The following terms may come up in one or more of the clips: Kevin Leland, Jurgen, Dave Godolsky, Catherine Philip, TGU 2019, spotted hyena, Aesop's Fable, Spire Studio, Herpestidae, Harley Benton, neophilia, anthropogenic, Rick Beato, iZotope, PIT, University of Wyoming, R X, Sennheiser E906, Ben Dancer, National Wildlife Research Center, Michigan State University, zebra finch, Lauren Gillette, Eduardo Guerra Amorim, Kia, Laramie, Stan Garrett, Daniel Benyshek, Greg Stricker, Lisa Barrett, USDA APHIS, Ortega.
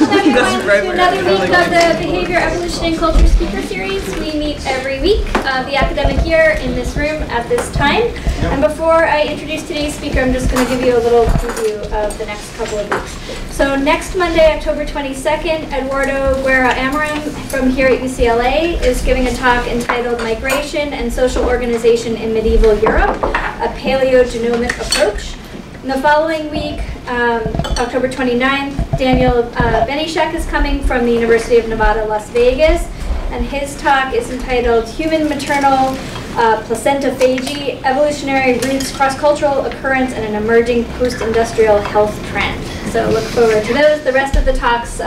Welcome everyone to another week of the Behavior, Evolution, and Culture Speaker Series. We meet every week of the academic year in this room at this time. And before I introduce today's speaker, I'm just going to give you a little preview of the next couple of weeks. So next Monday, October 22nd, Eduardo Guerra Amorim from here at UCLA is giving a talk entitled Migration and Social Organization in Medieval Europe, a Paleogenomic Approach. And the following week, October 29th, Daniel Benyshek is coming from the University of Nevada, Las Vegas, and his talk is entitled Human Maternal Placentophagy, Evolutionary Roots, Cross-Cultural Occurrence, and an Emerging Post-Industrial Health Trend. So look forward to those. The rest of the talks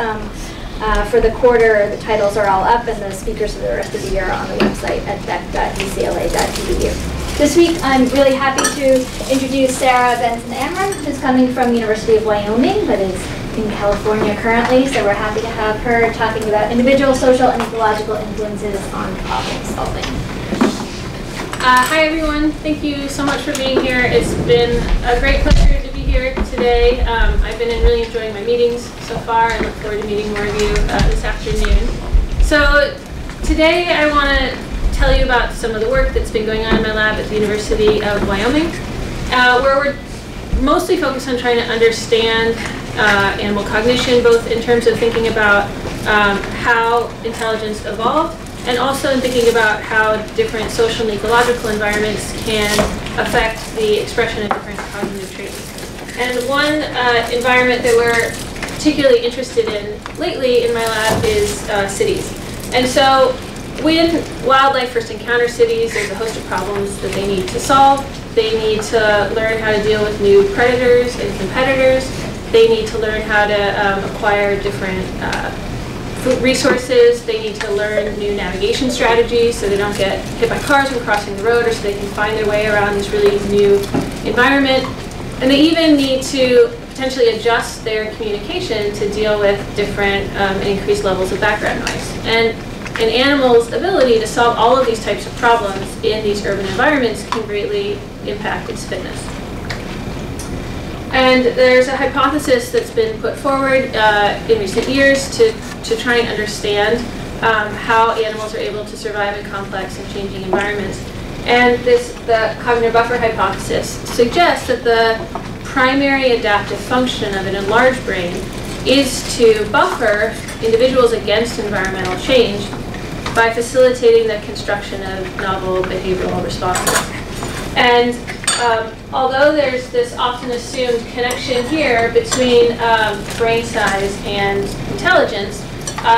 for the quarter, the titles are all up, and the speakers for the rest of the year are on the website at beck.ucla.edu. This week, I'm really happy to introduce Sarah Benson-Amram, who's coming from the University of Wyoming, but is in California currently, so we're happy to have her talking about individual, social, and ecological influences on problem solving. Hi, everyone. Thank you so much for being here. It's been a great pleasure to be here today. I've been really enjoying my meetings so far. I look forward to meeting more of you this afternoon. So today, I want to tell you about some of the work that's been going on in my lab at the University of Wyoming, where we're mostly focused on trying to understand animal cognition, both in terms of thinking about how intelligence evolved, and also in thinking about how different social and ecological environments can affect the expression of different cognitive traits. And one environment that we're particularly interested in lately in my lab is cities. And so, when wildlife first encounters cities, there's a host of problems that they need to solve. They need to learn how to deal with new predators and competitors. They need to learn how to acquire different food resources. They need to learn new navigation strategies so they don't get hit by cars when crossing the road, or so they can find their way around this really new environment. And they even need to potentially adjust their communication to deal with different and increased levels of background noise. And animals' ability to solve all of these types of problems in these urban environments can greatly impact its fitness. And there's a hypothesis that's been put forward in recent years to try and understand how animals are able to survive in complex and changing environments. And the cognitive buffer hypothesis suggests that the primary adaptive function of an enlarged brain is to buffer individuals against environmental change by facilitating the construction of novel behavioral responses. And although there's this often assumed connection here between brain size and intelligence,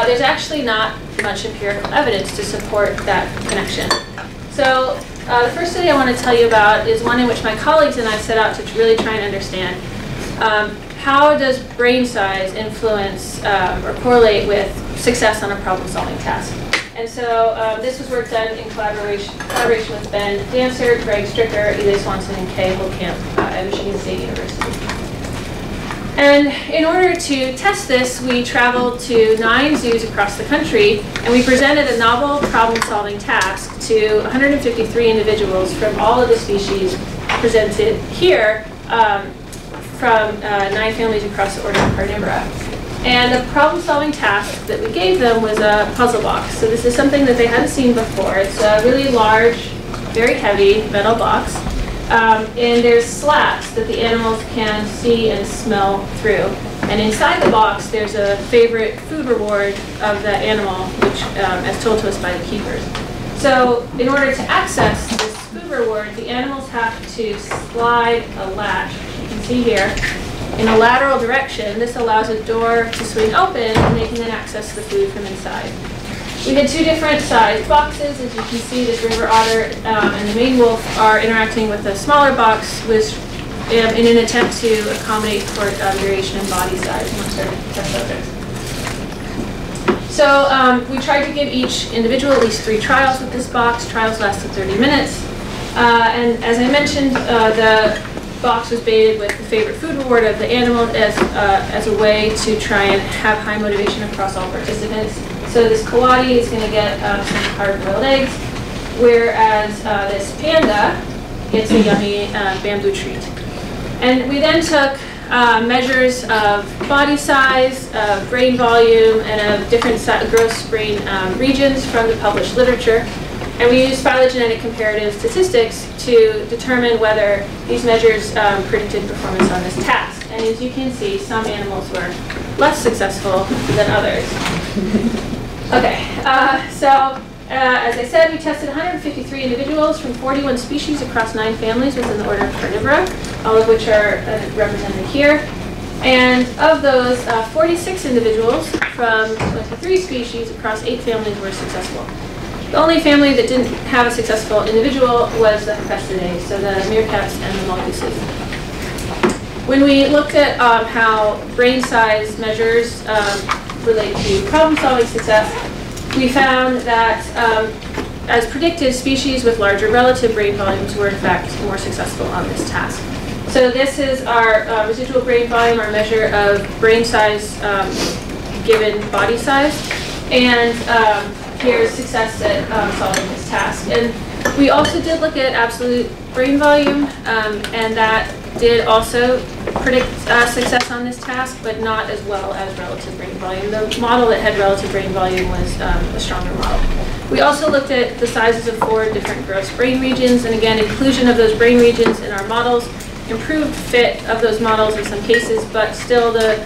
there's actually not much empirical evidence to support that connection. So the first study I want to tell you about is one in which my colleagues and I set out to really try and understand how does brain size influence or correlate with success on a problem-solving task? And so this was work done in collaboration with Ben Dancer, Greg Stricker, Eli Swanson, and Kay Holekamp at Michigan State University. And in order to test this, we traveled to 9 zoos across the country, and we presented a novel problem-solving task to 153 individuals from all of the species presented here, from 9 families across the order of Carnivora. And the problem-solving task that we gave them was a puzzle box. So this is something that they hadn't seen before. It's a really large, very heavy metal box. And there's slats that the animals can see and smell through. And inside the box, there's a favorite food reward of the animal, which as told to us by the keepers. So in order to access this food reward, the animals have to slide a latch. See here, in a lateral direction. This allows a door to swing open, and they can then access the food from inside. We did 2 different sized boxes. As you can see, this river otter and the Maine wolf are interacting with a smaller box in an attempt to accommodate for duration and body size amongst our test subjects. So we tried to give each individual at least 3 trials with this box. Trials lasted 30 minutes. And as I mentioned, the box was baited with the favorite food reward of the animal as a way to try and have high motivation across all participants. So this coati is going to get some hard-boiled eggs, whereas this panda gets a yummy bamboo treat. And we then took measures of body size, of brain volume, and of different gross brain regions from the published literature. And we use phylogenetic comparative statistics to determine whether these measures predicted performance on this task. And as you can see, some animals were less successful than others. Okay, as I said, we tested 153 individuals from 41 species across 9 families within the order of Carnivora, all of which are represented here. And of those, 46 individuals from 23 species across 8 families were successful. The only family that didn't have a successful individual was the Herpestidae, so the meerkats and the mongooses. When we looked at how brain size measures relate to problem-solving success, we found that, as predicted, species with larger relative brain volumes were in fact more successful on this task. So this is our residual brain volume, our measure of brain size given body size. And here's success at solving this task. And we also did look at absolute brain volume, and that did also predict success on this task, but not as well as relative brain volume. The model that had relative brain volume was a stronger model. We also looked at the sizes of 4 different gross brain regions, and again, inclusion of those brain regions in our models, improved fit of those models in some cases, but still the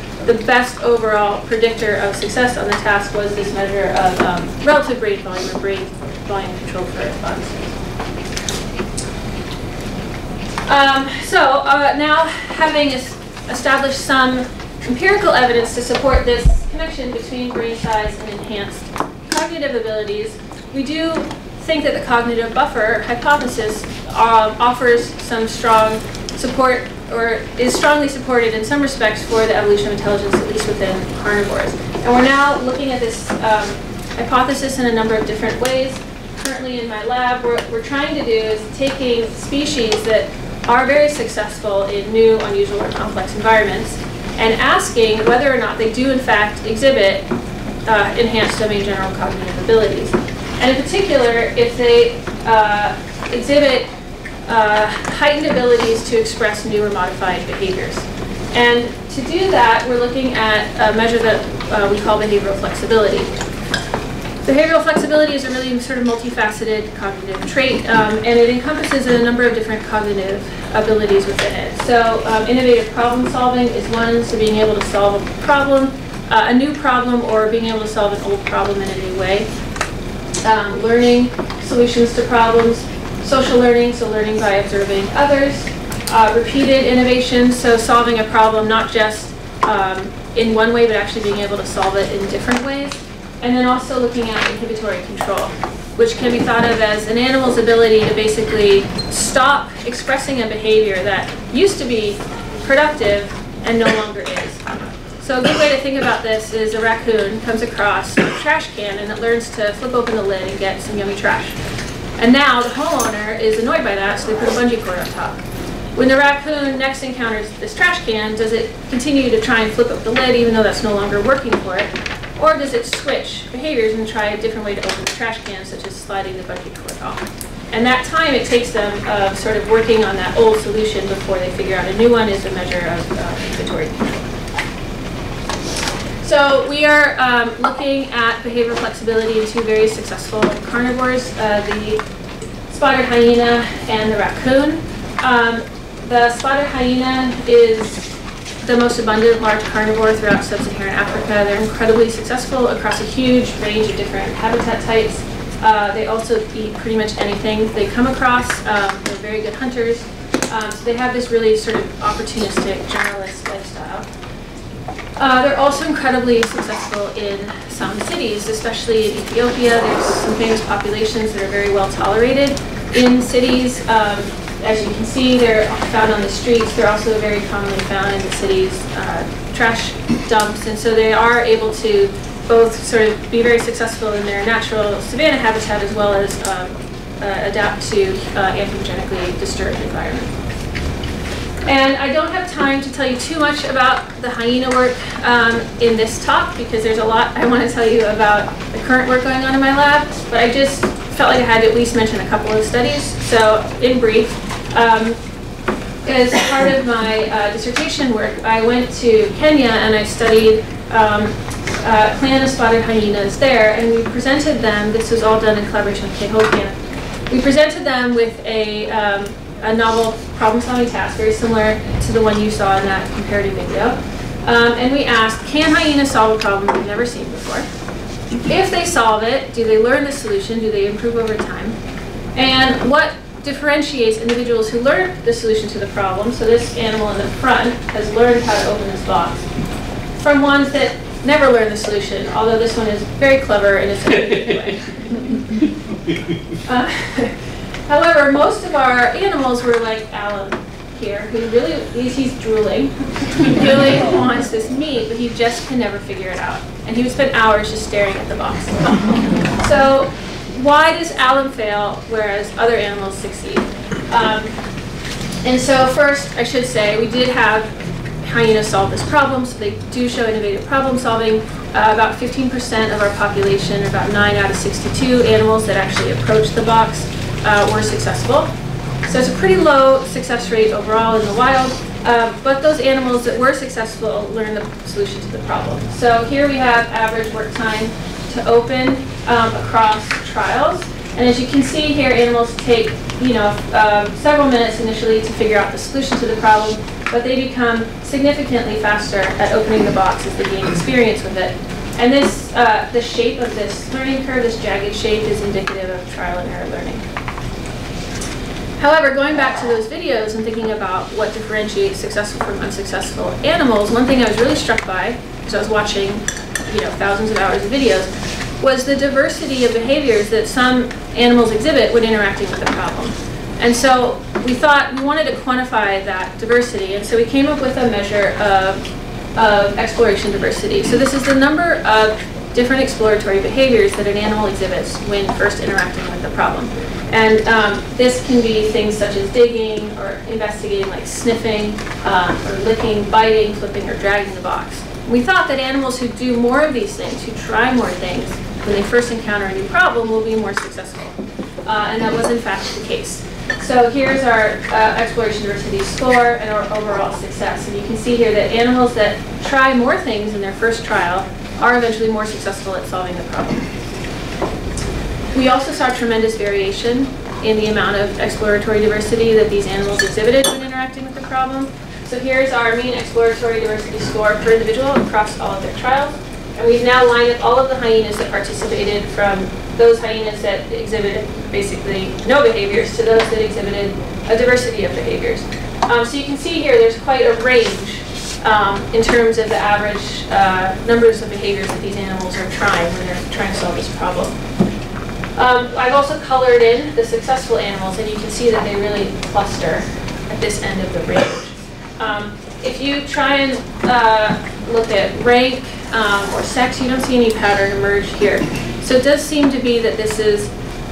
best overall predictor of success on the task was this measure of relative brain volume or brain volume control for body size. Now having established some empirical evidence to support this connection between brain size and enhanced cognitive abilities, we do think that the cognitive buffer hypothesis offers some strong support, or is strongly supported in some respects, for the evolution of intelligence, at least within carnivores. And we're now looking at this hypothesis in a number of different ways. Currently in my lab, what we're trying to do is taking species that are very successful in new, unusual, or complex environments, and asking whether or not they do in fact exhibit enhanced domain general cognitive abilities. And in particular, if they exhibit heightened abilities to express new or modified behaviors. And to do that, we're looking at a measure that we call behavioral flexibility. Behavioral flexibility is a really sort of multifaceted cognitive trait, and it encompasses a number of different cognitive abilities within it. So innovative problem solving is one, so being able to solve a problem, a new problem, or being able to solve an old problem in a new way. Learning solutions to problems, social learning, so learning by observing others. Repeated innovation, so solving a problem not just in one way, but actually being able to solve it in different ways. And then also looking at inhibitory control, which can be thought of as an animal's ability to basically stop expressing a behavior that used to be productive and no longer is. So a good way to think about this is a raccoon comes across a trash can and it learns to flip open the lid and get some yummy trash. And now the homeowner is annoyed by that, so they put a bungee cord on top. When the raccoon next encounters this trash can, does it continue to try and flip up the lid even though that's no longer working for it? Or does it switch behaviors and try a different way to open the trash can, such as sliding the bungee cord off? And that time it takes them sort of working on that old solution before they figure out a new one is a measure of inhibitory control. So we are looking at behavioral flexibility in 2 very successful carnivores, the spotted hyena and the raccoon. The spotted hyena is the most abundant large carnivore throughout sub-Saharan Africa. They're incredibly successful across a huge range of different habitat types. They also eat pretty much anything they come across. They're very good hunters. So they have this really sort of opportunistic, generalist lifestyle. They're also incredibly successful in some cities, especially in Ethiopia. There's some famous populations that are very well tolerated in cities. As you can see, they're found on the streets. They're also very commonly found in the city's trash dumps. And so they are able to both sort of be very successful in their natural savanna habitat as well as adapt to anthropogenically disturbed environments. And I don't have time to tell you too much about the hyena work in this talk because there's a lot I want to tell you about the current work going on in my lab, but I just felt like I had to at least mention a couple of studies. So in brief, as part of my dissertation work, I went to Kenya and I studied clan of spotted hyenas there, and we presented them, this was all done in collaboration with Kay Holekamp, we presented them with a novel problem-solving task, very similar to the one you saw in that comparative video. And we asked, can hyenas solve a problem they've never seen before? If they solve it, do they learn the solution? Do they improve over time? And what differentiates individuals who learn the solution to the problem, so this animal in the front has learned how to open this box, from ones that never learn the solution, although this one is very clever in its own way. However, most of our animals were like Alan here, who really, he's drooling. He really wants this meat, but he just can never figure it out. And he would spend hours just staring at the box. So why does Alan fail, whereas other animals succeed? And so first, I should say, we did have hyenas solve this problem, so they do show innovative problem solving. About 15% of our population, about 9 out of 62 animals that actually approached the box, were successful. So it's a pretty low success rate overall in the wild, but those animals that were successful learned the solution to the problem. So here we have average work time to open across trials. And as you can see here, animals take several minutes initially to figure out the solution to the problem, but they become significantly faster at opening the box as they gain experience with it. And this, the shape of this learning curve, this jagged shape, is indicative of trial and error learning. However, going back to those videos and thinking about what differentiates successful from unsuccessful animals, one thing I was really struck by, because I was watching thousands of hours of videos, was the diversity of behaviors that some animals exhibit when interacting with a problem. And so we thought, we wanted to quantify that diversity, and so we came up with a measure of exploration diversity. So this is the number of different exploratory behaviors that an animal exhibits when first interacting with the problem. And this can be things such as digging or investigating, like sniffing, or licking, biting, flipping, or dragging the box. We thought that animals who do more of these things, who try more things, when they first encounter a new problem, will be more successful. And that was in fact the case. So here's our exploration diversity score and our overall success. And you can see here that animals that try more things in their first trial are eventually more successful at solving the problem. We also saw tremendous variation in the amount of exploratory diversity that these animals exhibited when interacting with the problem. So here's our mean exploratory diversity score per individual across all of their trials. And we've now lined up all of the hyenas that participated, from those hyenas that exhibited basically no behaviors to those that exhibited a diversity of behaviors. So you can see here there's quite a range in terms of the average numbers of behaviors that these animals are trying when they're trying to solve this problem. I've also colored in the successful animals, and you can see that they really cluster at this end of the range. If you try and look at rank or sex, you don't see any pattern emerge here. So it does seem to be that this is,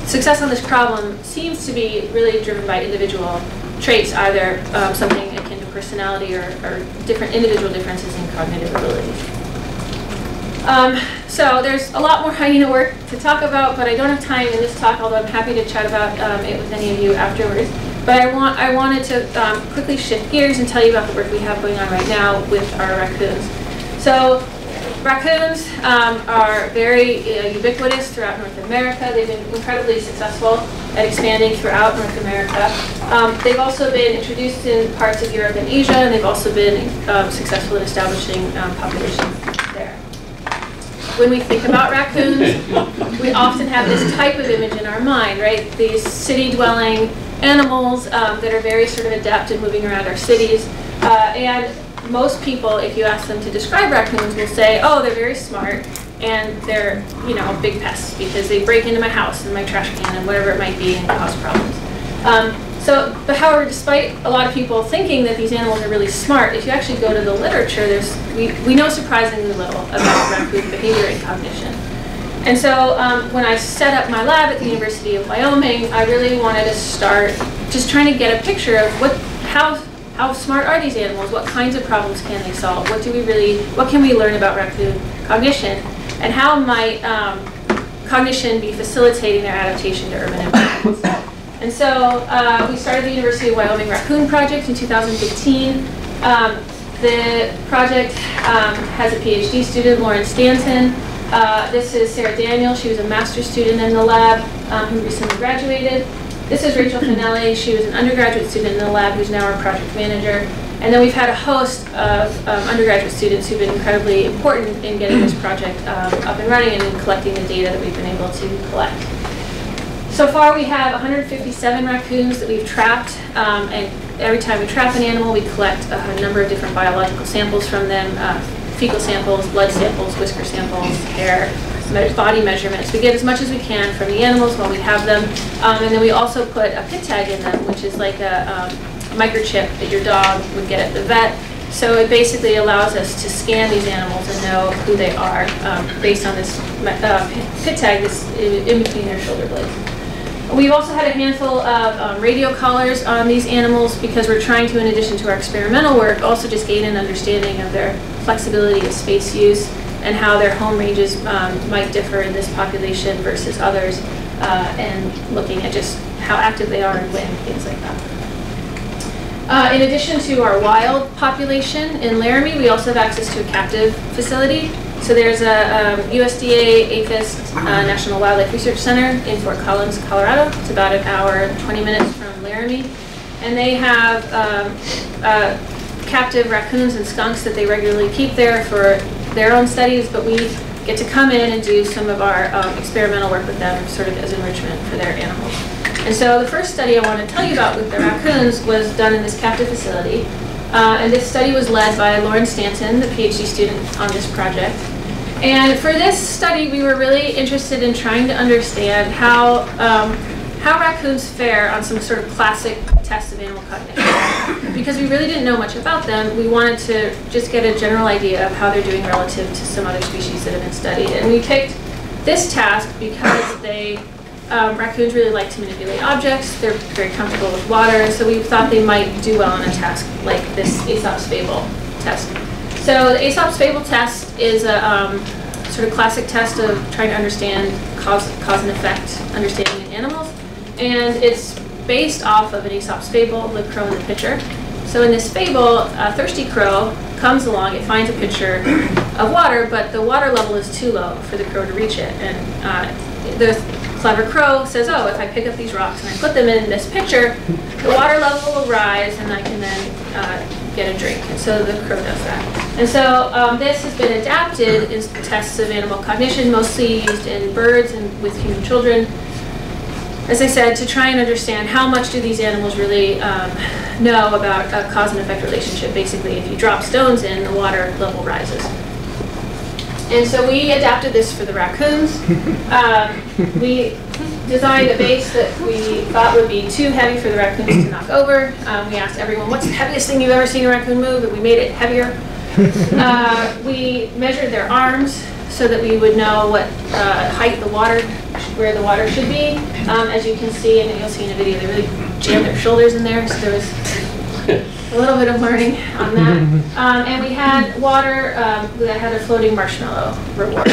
success on this problem seems to be really driven by individual traits, either something akin to personality or different individual differences in cognitive ability. So there's a lot more hyena work to talk about, but I don't have time in this talk, although I'm happy to chat about it with any of you afterwards. But I wanted to quickly shift gears and tell you about the work we have going on right now with our raccoons. So raccoons are very ubiquitous throughout North America. They've been incredibly successful at expanding throughout North America. They've also been introduced in parts of Europe and Asia, and they've also been successful at establishing populations there. When we think about raccoons, we often have this type of image in our mind, right? These city-dwelling animals that are very sort of adept at moving around our cities. And most people, if you ask them to describe raccoons, will say, oh, they're very smart and they're, a big pest because they break into my house and my trash can and whatever it might be and cause problems. But however, despite a lot of people thinking that these animals are really smart, if you actually go to the literature, we know surprisingly little about raccoon behavior and cognition. And so when I set up my lab at the University of Wyoming, I really wanted to start just trying to get a picture of how smart are these animals? What kinds of problems can they solve? What can we learn about raccoon cognition? And how might cognition be facilitating their adaptation to urban environments? And so we started the University of Wyoming Raccoon Project in 2015. The project has a PhD student, Lauren Stanton. This is Sarah Daniel. She was a master's student in the lab who recently graduated. This is Rachel Fennelly. She was an undergraduate student in the lab who's now our project manager. And then we've had a host of undergraduate students who've been incredibly important in getting this project up and running and in collecting the data that we've been able to collect. So far we have 157 raccoons that we've trapped, and every time we trap an animal we collect a number of different biological samples from them, fecal samples, blood samples, whisker samples, hair, body measurements. We get as much as we can from the animals while we have them, and then we also put a PIT tag in them, which is like a microchip that your dog would get at the vet. So it basically allows us to scan these animals and know who they are based on this PIT tag that's in between their shoulder blades. We've also had a handful of radio collars on these animals because we're trying to, in addition to our experimental work, also just gain an understanding of their flexibility of space use and how their home ranges might differ in this population versus others, and looking at just how active they are and when, things like that. In addition to our wild population in Laramie, we also have access to a captive facility. So there's a USDA APHIS National Wildlife Research Center in Fort Collins, Colorado. It's about an hour and 20 minutes from Laramie. And they have captive raccoons and skunks that they regularly keep there for their own studies, but we get to come in and do some of our experimental work with them sort of as enrichment for their animals. And so the first study I want to tell you about with the raccoons was done in this captive facility. And this study was led by Lauren Stanton, the PhD student on this project. And for this study, we were really interested in trying to understand how raccoons fare on some sort of classic test of animal cognition. Because we really didn't know much about them, we wanted to just get a general idea of how they're doing relative to some other species that have been studied. And we picked this task because they raccoons really like to manipulate objects. They're very comfortable with water, so we thought they might do well on a task like this Aesop's Fable test. So the Aesop's Fable test is a sort of classic test of trying to understand cause and effect, understanding in animals, and it's based off of an Aesop's Fable, the crow and the pitcher. So in this fable, a thirsty crow comes along, it finds a pitcher of water, but the water level is too low for the crow to reach it, and the clever crow says, oh, if I pick up these rocks and I put them in this pitcher, the water level will rise and I can then get a drink. And so the crow does that. And so this has been adapted in tests of animal cognition, mostly used in birds and with human children, as I said, to try and understand how much do these animals really know about a cause and effect relationship. Basically, if you drop stones in, the water level rises. And so we adapted this for the raccoons. We designed a base that we thought would be too heavy for the raccoons to knock over. We asked everyone, what's the heaviest thing you've ever seen a raccoon move? And we made it heavier. We measured their arms so that we would know what height the water, where the water should be. As you can see, and you'll see in a video, they really jammed their shoulders in there, so there was a little bit of learning on that. And we had water that had a floating marshmallow reward.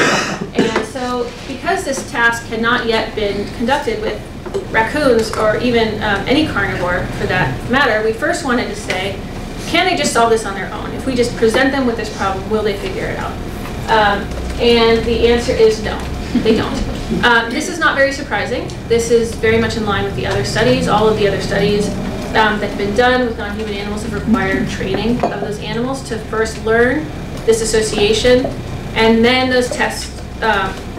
And so because this task had not yet been conducted with raccoons or even any carnivore for that matter, we first wanted to say, can they just solve this on their own? If we just present them with this problem, will they figure it out? And the answer is no, they don't. This is not very surprising. This is very much in line with the other studies. All of the other studies that have been done with non-human animals have required training of those animals to first learn this association, and then those tests,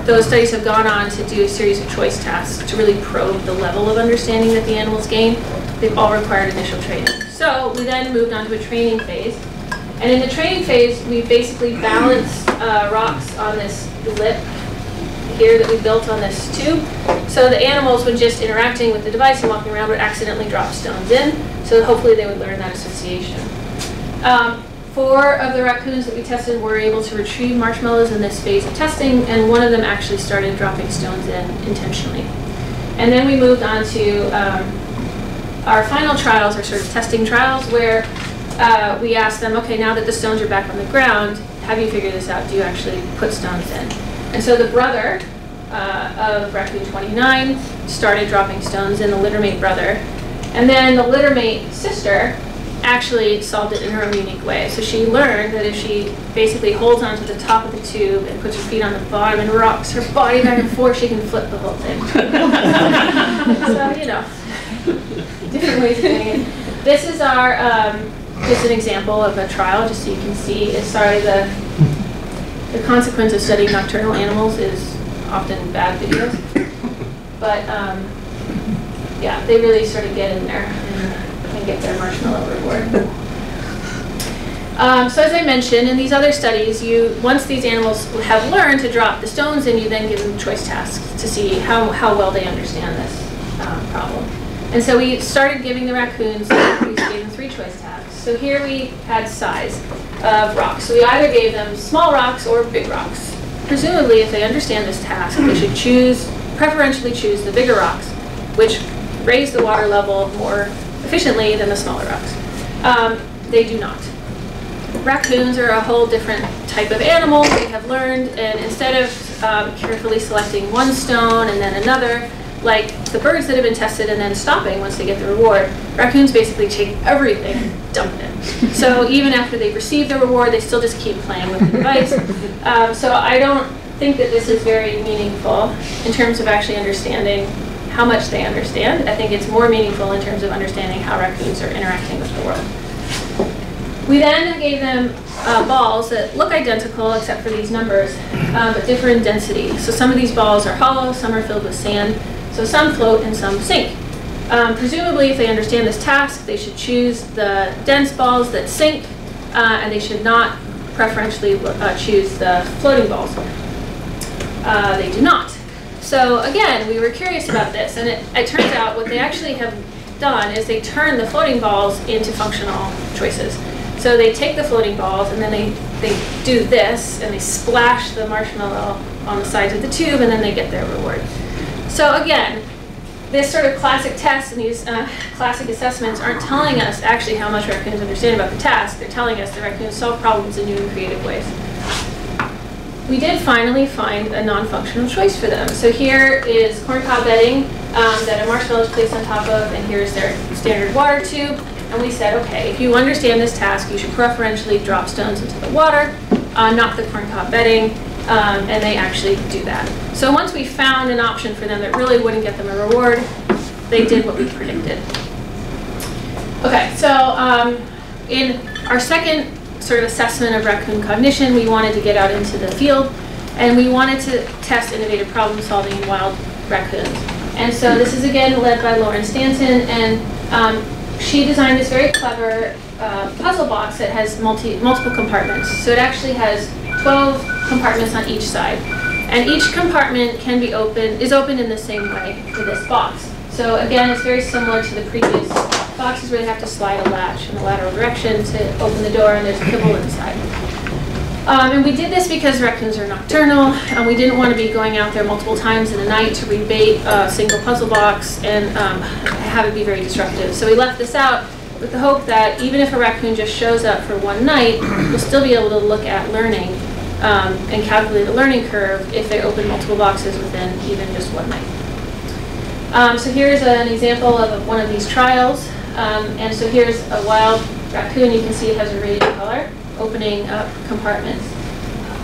those studies have gone on to do a series of choice tasks to really probe the level of understanding that the animals gain. They've all required initial training. So we then moved on to a training phase, and in the training phase we basically balanced rocks on this lip here that we built on this tube. So the animals, when just interacting with the device and walking around, would accidentally drop stones in. So hopefully they would learn that association. 4 of the raccoons that we tested were able to retrieve marshmallows in this phase of testing, and one of them actually started dropping stones in intentionally. And then we moved on to our final trials, or sort of testing trials, where we asked them, okay, now that the stones are back on the ground, have you figured this out? Do you actually put stones in? And so the brother of Raccoon 29 started dropping stones, and the littermate brother. And then the littermate sister actually solved it in her own unique way. So she learned that if she basically holds onto the top of the tube and puts her feet on the bottom and rocks her body back and forth, she can flip the whole thing. So, you know, different ways of doing it. This is our, just an example of a trial, just so you can see. Sorry, the consequence of studying nocturnal animals is often bad videos. But, yeah, they really sort of get in there and get their marshmallow reward. So as I mentioned, in these other studies, once these animals have learned to drop the stones in, you then give them choice tasks to see how well they understand this problem. And so we started giving the raccoons, we gave them 3 choice tasks. So here we had size of rocks. So we either gave them small rocks or big rocks. Presumably, if they understand this task, they should preferentially choose the bigger rocks, which raise the water level more efficiently than the smaller rocks. They do not. Raccoons are a whole different type of animal. They have learned, and instead of carefully selecting one stone and then another, like the birds that have been tested and then stopping once they get the reward, raccoons basically take everything and dump it. So even after they've received the reward, they still just keep playing with the device. So I don't think that this is very meaningful in terms of actually understanding how much they understand. I think it's more meaningful in terms of understanding how raccoons are interacting with the world. We then gave them balls that look identical except for these numbers, but differ in density. So some of these balls are hollow, some are filled with sand, so some float and some sink. Presumably, if they understand this task, they should choose the dense balls that sink, and they should not preferentially choose the floating balls. They do not. So again, we were curious about this, and it turns out what they actually have done is they turn the floating balls into functional choices. So they take the floating balls, and then they do this, and they splash the marshmallow on the sides of the tube, and then they get their reward. So again, this sort of classic test and these classic assessments aren't telling us actually how much raccoons understand about the task. They're telling us that raccoons solve problems in new and creative ways. We did finally find a non-functional choice for them. So here is corncob bedding that a marshmallow is placed on top of, and here's their standard water tube. And we said, okay, if you understand this task, you should preferentially drop stones into the water, not the corncob bedding, and they actually do that. So once we found an option for them that really wouldn't get them a reward, they did what we predicted. Okay, so in our second sort of assessment of raccoon cognition, we wanted to get out into the field, and we wanted to test innovative problem solving in wild raccoons. And so this is again led by Lauren Stanton, and she designed this very clever puzzle box that has multiple compartments. So it actually has 12 compartments on each side, and each compartment can be opened in the same way for this box. So again, it's very similar to the previous boxes where they have to slide a latch in the lateral direction to open the door, and there's a kibble inside. And we did this because raccoons are nocturnal, and we didn't want to be going out there multiple times in the night to rebait a single puzzle box and have it be very disruptive. So we left this out with the hope that even if a raccoon just shows up for one night, we'll still be able to look at learning and calculate the learning curve if they open multiple boxes within even just one night. So here's an example of one of these trials. And so here's a wild raccoon. You can see it has a radiant color, opening up compartments.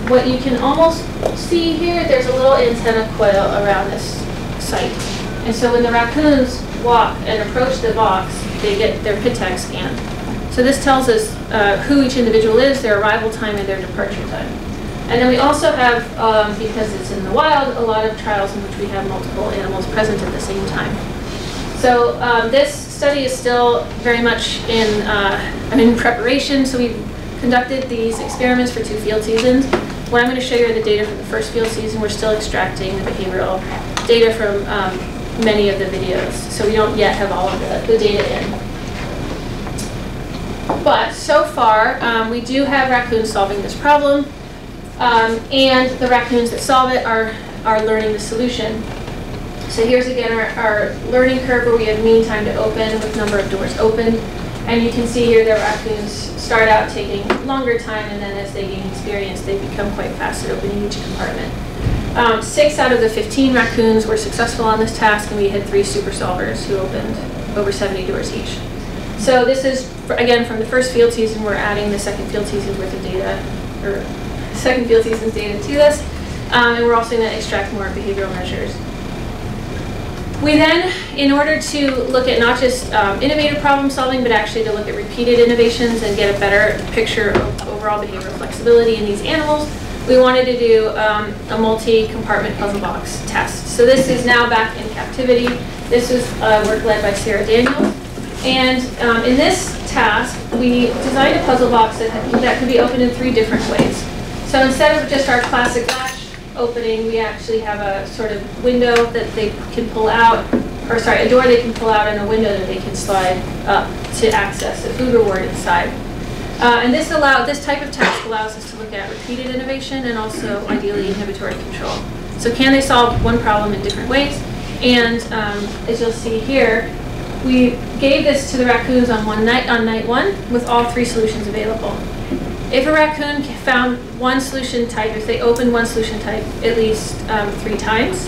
What you can almost see here, there's a little antenna coil around this site. And so when the raccoons walk and approach the box, they get their pit tag scanned. So this tells us who each individual is, their arrival time, and their departure time. And then we also have, because it's in the wild, a lot of trials in which we have multiple animals present at the same time. So this study is still very much in preparation. So we've conducted these experiments for 2 field seasons. What I'm going to show you are the data from the first field season. We're still extracting the behavioral data from many of the videos. So we don't yet have all of the data in. But so far, we do have raccoons solving this problem. And the raccoons that solve it are learning the solution. So here's again our learning curve where we have mean time to open with number of doors opened. And you can see here the raccoons start out taking longer time, and then as they gain experience, they become quite fast at opening each compartment. 6 out of the 15 raccoons were successful on this task, and we had 3 super solvers who opened over 70 doors each. So this is, again, from the first field season. We're adding the second field season's worth of data, or second field season's data to this, and we're also going to extract more behavioral measures. We then, in order to look at not just innovative problem solving, but actually to look at repeated innovations and get a better picture of overall behavioral flexibility in these animals, we wanted to do a multi-compartment puzzle box test. So this is now back in captivity. This was work led by Sarah Daniel. And in this task, we designed a puzzle box that could be opened in 3 different ways. So instead of just our classic opening, we actually have a sort of window that they can pull out, or sorry, a door they can pull out and a window that they can slide up to access the food reward inside. And this type of task allows us to look at repeated innovation and also ideally inhibitory control. So can they solve one problem in different ways? And as you'll see here, we gave this to the raccoons on night one with all 3 solutions available. If a raccoon found one solution type, if they opened one solution type at least 3 times,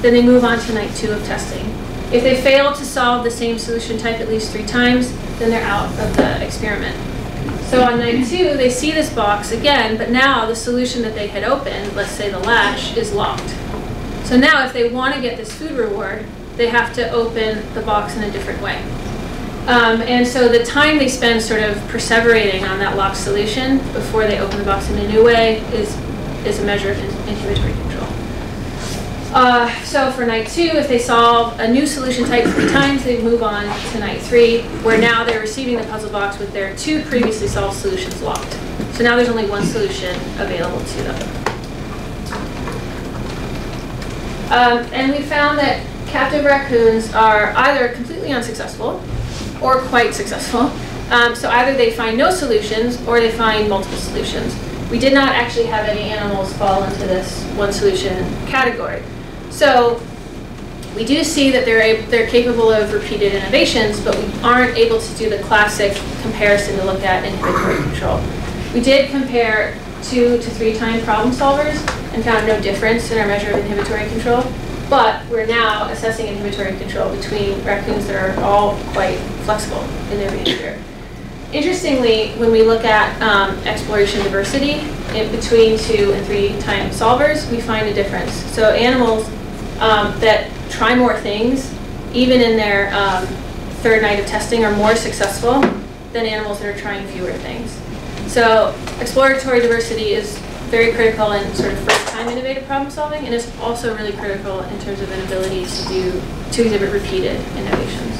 then they move on to night 2 of testing. If they fail to solve the same solution type at least 3 times, then they're out of the experiment. So on night 2, they see this box again, but now the solution that they had opened, let's say the latch, is locked. So now if they want to get this food reward, they have to open the box in a different way. And so the time they spend sort of perseverating on that locked solution before they open the box in a new way is a measure of inhibitory control. So for night 2, if they solve a new solution type 3 times, they move on to night 3, where now they're receiving the puzzle box with their 2 previously solved solutions locked. So now there's only one solution available to them. And we found that captive raccoons are either completely unsuccessful or quite successful. So either they find no solutions or they find multiple solutions. We did not actually have any animals fall into this one solution category. So we do see that they're capable of repeated innovations, but we aren't able to do the classic comparison to look at inhibitory control. We did compare 2 to 3 time problem solvers and found no difference in our measure of inhibitory control. But we're now assessing inhibitory control between raccoons that are all quite flexible in their behavior. Interestingly, when we look at exploration diversity in between 2 and 3 time solvers, we find a difference. So animals that try more things, even in their 3rd night of testing, are more successful than animals that are trying fewer things. So exploratory diversity is very critical in sort of first-time innovative problem solving, and it's also really critical in terms of an ability to exhibit repeated innovations.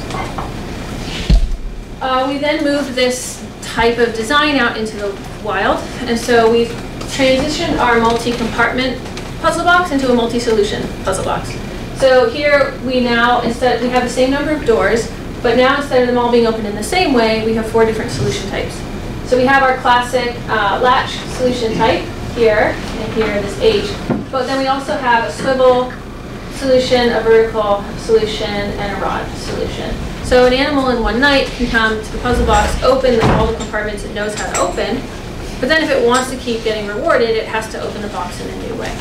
We then moved this type of design out into the wild, and so we've transitioned our multi-compartment puzzle box into a multi-solution puzzle box. So here we now, we have the same number of doors, but now instead of them all being opened in the same way, we have 4 different solution types. So we have our classic latch solution type, here, and here in this H. But then we also have a swivel solution, a vertical solution, and a rod solution. So an animal in one night can come to the puzzle box, open all the compartments it knows how to open, but then if it wants to keep getting rewarded, it has to open the box in a new way.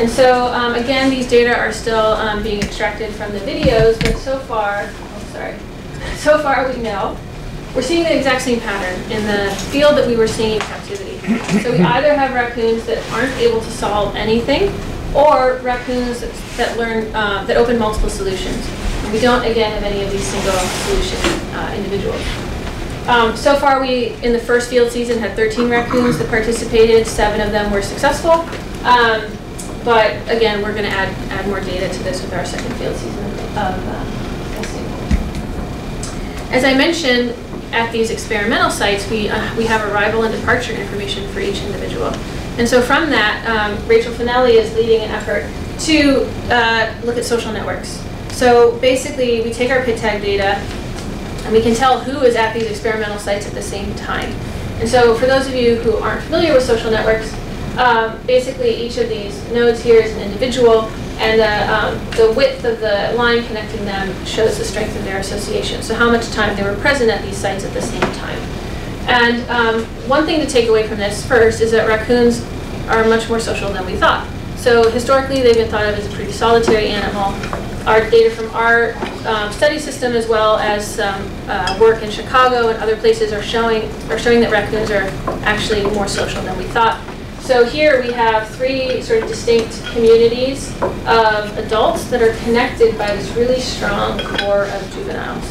And so again, these data are still being extracted from the videos, but so far we know we're seeing the exact same pattern in the field that we were seeing in captivity. So we either have raccoons that aren't able to solve anything, or raccoons that open multiple solutions. And we don't, again, have any of these single solution individuals. So far, we, in the first field season, had 13 raccoons that participated. 7 of them were successful. But again, we're going to add more data to this with our second field season of testing. As I mentioned, at these experimental sites, we have arrival and departure information for each individual. And so from that, Rachel Fennelly is leading an effort to look at social networks. So basically, we take our pit tag data, and we can tell who is at these experimental sites at the same time. And so for those of you who aren't familiar with social networks, basically each of these nodes here is an individual, and the width of the line connecting them shows the strength of their association, so how much time they were present at these sites at the same time. And one thing to take away from this first is that raccoons are much more social than we thought. So So historically, they've been thought of as a pretty solitary animal. Our data from our study system, as well as work in Chicago and other places, are showing that raccoons are actually more social than we thought. So here we have three sort of distinct communities of adults that are connected by this really strong core of juveniles.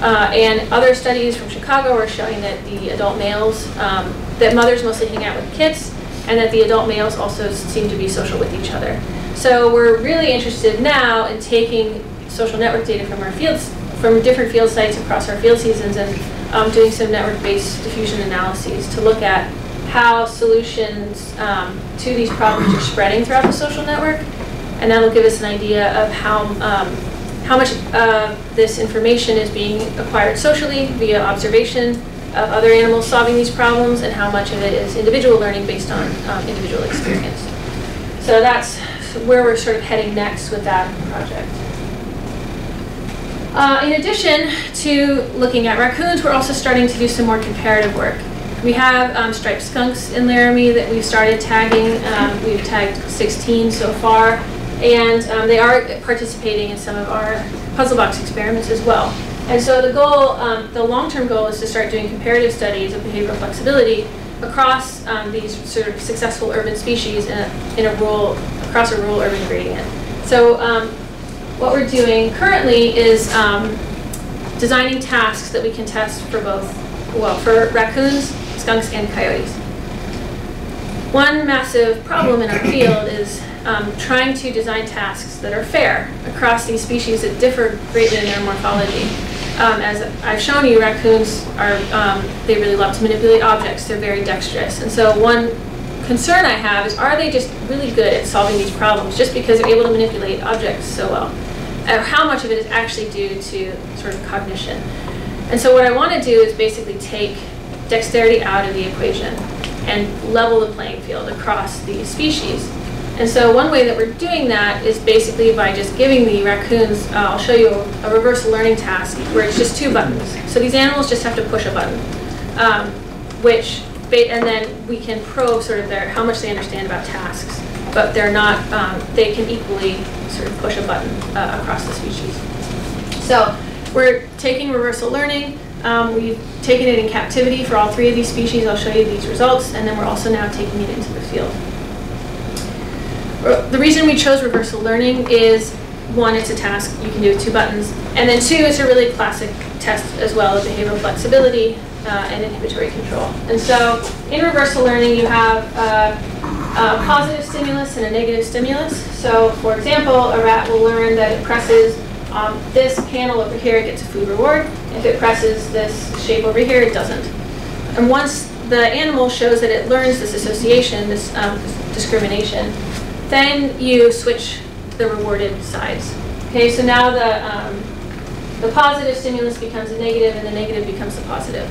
And other studies from Chicago are showing that the adult males, that mothers mostly hang out with kids, and that the adult males also seem to be social with each other. So we're really interested now in taking social network data from our fields, from different field sites across our field seasons, and doing some network-based diffusion analyses to look at how solutions to these problems are spreading throughout the social network, and that'll give us an idea of how much of this information is being acquired socially via observation of other animals solving these problems, and how much of it is individual learning based on individual experience. So that's where we're sort of heading next with that project. In addition to looking at raccoons, we're also starting to do some more comparative work. We have striped skunks in Laramie that we've started tagging. We've tagged 16 so far, and they are participating in some of our puzzle box experiments as well. And so the goal, the long-term goal, is to start doing comparative studies of behavioral flexibility across these sort of successful urban species across a rural urban gradient. So what we're doing currently is designing tasks that we can test for both, well, for raccoons, skunks, and coyotes. One massive problem in our field is trying to design tasks that are fair across these species that differ greatly in their morphology. As I've shown you, raccoons are, they really love to manipulate objects. They're very dexterous. And so one concern I have is, are they just really good at solving these problems just because they're able to manipulate objects so well? Or how much of it is actually due to sort of cognition? And so what I want to do is basically take dexterity out of the equation and level the playing field across these species. And so one way that we're doing that is basically by just giving the raccoons, I'll show you a reverse learning task where it's just two buttons. So these animals just have to push a button, and then we can probe sort of how much they understand about tasks, but they're not, they can equally sort of push a button across the species. So we're taking reversal learning. We've taken it in captivity for all three of these species. I'll show you these results, and then we're also now taking it into the field. The reason we chose reversal learning is, one, it's a task you can do with two buttons, and then two, it's a really classic test as well of behavioral flexibility and inhibitory control. And so in reversal learning, you have a positive stimulus and a negative stimulus. So for example, a rat will learn that it presses this panel over here, it gets a food reward. If it presses this shape over here, it doesn't. And once the animal shows that it learns this association, this discrimination, then you switch the rewarded sides. Okay, so now the positive stimulus becomes a negative, and the negative becomes a positive.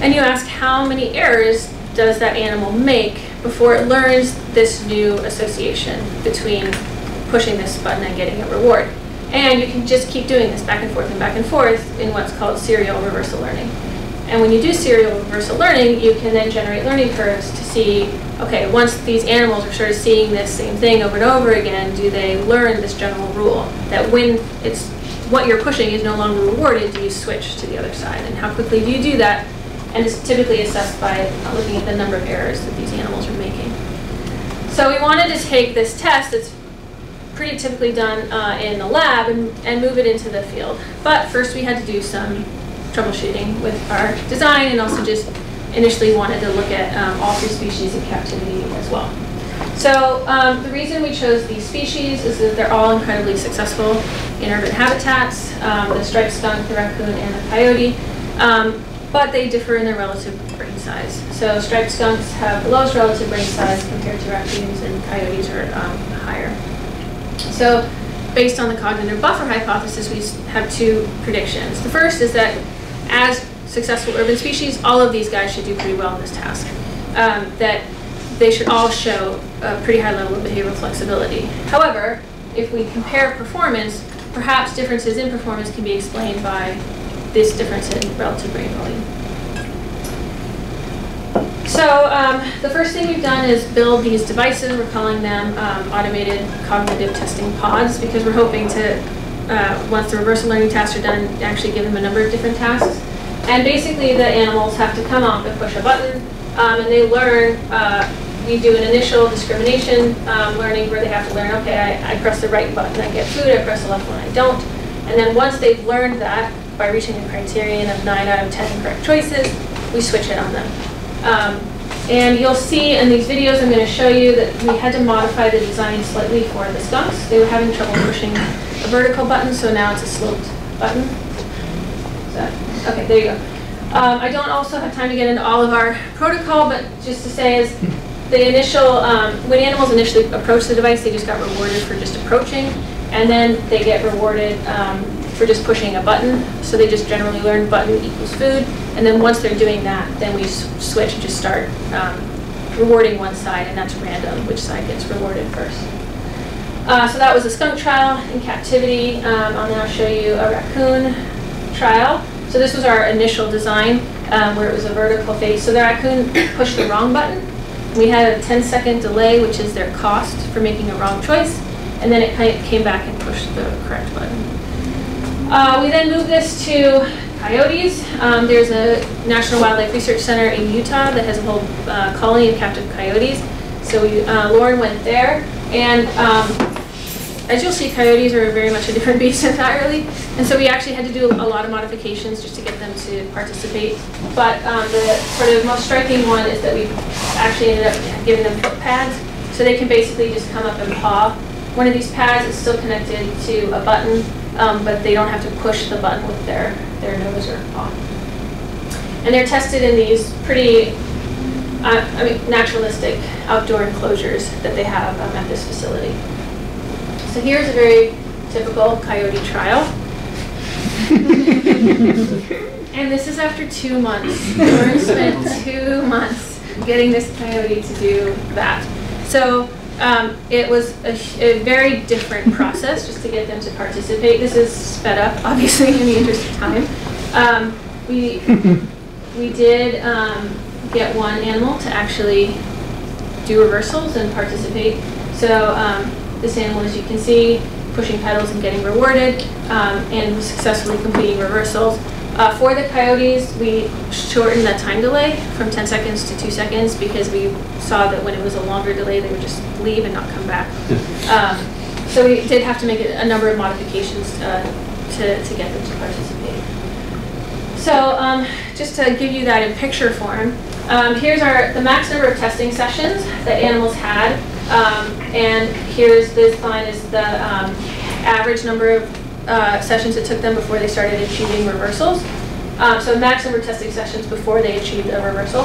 And you ask, how many errors does that animal make before it learns this new association between pushing this button and getting a reward? And you can just keep doing this back and forth in what's called serial reversal learning. And when you do serial reversal learning, you can then generate learning curves to see, okay, once these animals are sort of seeing this same thing over and over again, do they learn this general rule that when it's what you're pushing is no longer rewarded, do you switch to the other side? And how quickly do you do that? And it's typically assessed by looking at the number of errors that these animals are making. So we wanted to take this test that's pretty typically done in the lab and move it into the field. But first we had to do some troubleshooting with our design, and also just initially wanted to look at all three species in captivity as well. So the reason we chose these species is that they're all incredibly successful in urban habitats, the striped skunk, the raccoon, and the coyote, but they differ in their relative brain size. So striped skunks have the lowest relative brain size compared to raccoons, and coyotes are higher. So based on the cognitive buffer hypothesis, we have two predictions. The first is that as successful urban species, all of these guys should do pretty well in this task. That they should all show a pretty high level of behavioral flexibility. However, if we compare performance, perhaps differences in performance can be explained by this difference in relative brain volume. So the first thing we've done is build these devices. We're calling them automated cognitive testing pods, because we're hoping to, once the reversal learning tasks are done, actually give them a number of different tasks. And basically the animals have to come up and push a button, and they learn. We do an initial discrimination learning where they have to learn, okay, I press the right button, I get food, I press the left one, I don't. And then once they've learned that, by reaching the criterion of 9 out of 10 correct choices, we switch it on them. And you'll see in these videos I'm going to show you that we had to modify the design slightly for the skunks. They were having trouble pushing a vertical button, so now it's a sloped button. Is that? Okay, there you go. I don't also have time to get into all of our protocol, but just to say is the initial, when animals initially approach the device, they just got rewarded for just approaching, and then they get rewarded for just pushing a button. So they just generally learn button equals food. And then once they're doing that, then we switch and just start rewarding one side, and that's random, which side gets rewarded first. So that was a skunk trial in captivity. I'll now show you a raccoon trial. So this was our initial design where it was a vertical face. So the raccoon pushed the wrong button. We had a 10-second delay, which is their cost for making a wrong choice. And then it came back and pushed the correct button. We then moved this to coyotes. There's a National Wildlife Research Center in Utah that has a whole colony of captive coyotes. So we, Lauren went there, and as you'll see, coyotes are very much a different beast entirely. And so we actually had to do a lot of modifications just to get them to participate. But the sort of most striking one is that we actually ended up giving them foot pads, so they can basically just come up and paw. One of these pads is still connected to a button, but they don't have to push the button with their nose or paw. And they're tested in these pretty naturalistic outdoor enclosures that they have at this facility. So here's a very typical coyote trial. And this is after 2 months. Lauren spent 2 months getting this coyote to do that. So it was a very different process just to get them to participate. This is sped up, obviously, in the interest of time. We did get one animal to actually do reversals and participate. So this animal, as you can see, pushing pedals and getting rewarded, and successfully completing reversals. For the coyotes, we shortened that time delay from 10 seconds to 2 seconds, because we saw that when it was a longer delay, they would just leave and not come back. So we did have to make a number of modifications to get them to participate. So just to give you that in picture form, here's the max number of testing sessions that animals had, and here's this line is the average number of sessions it took them before they started achieving reversals. So max number of testing sessions before they achieved a reversal.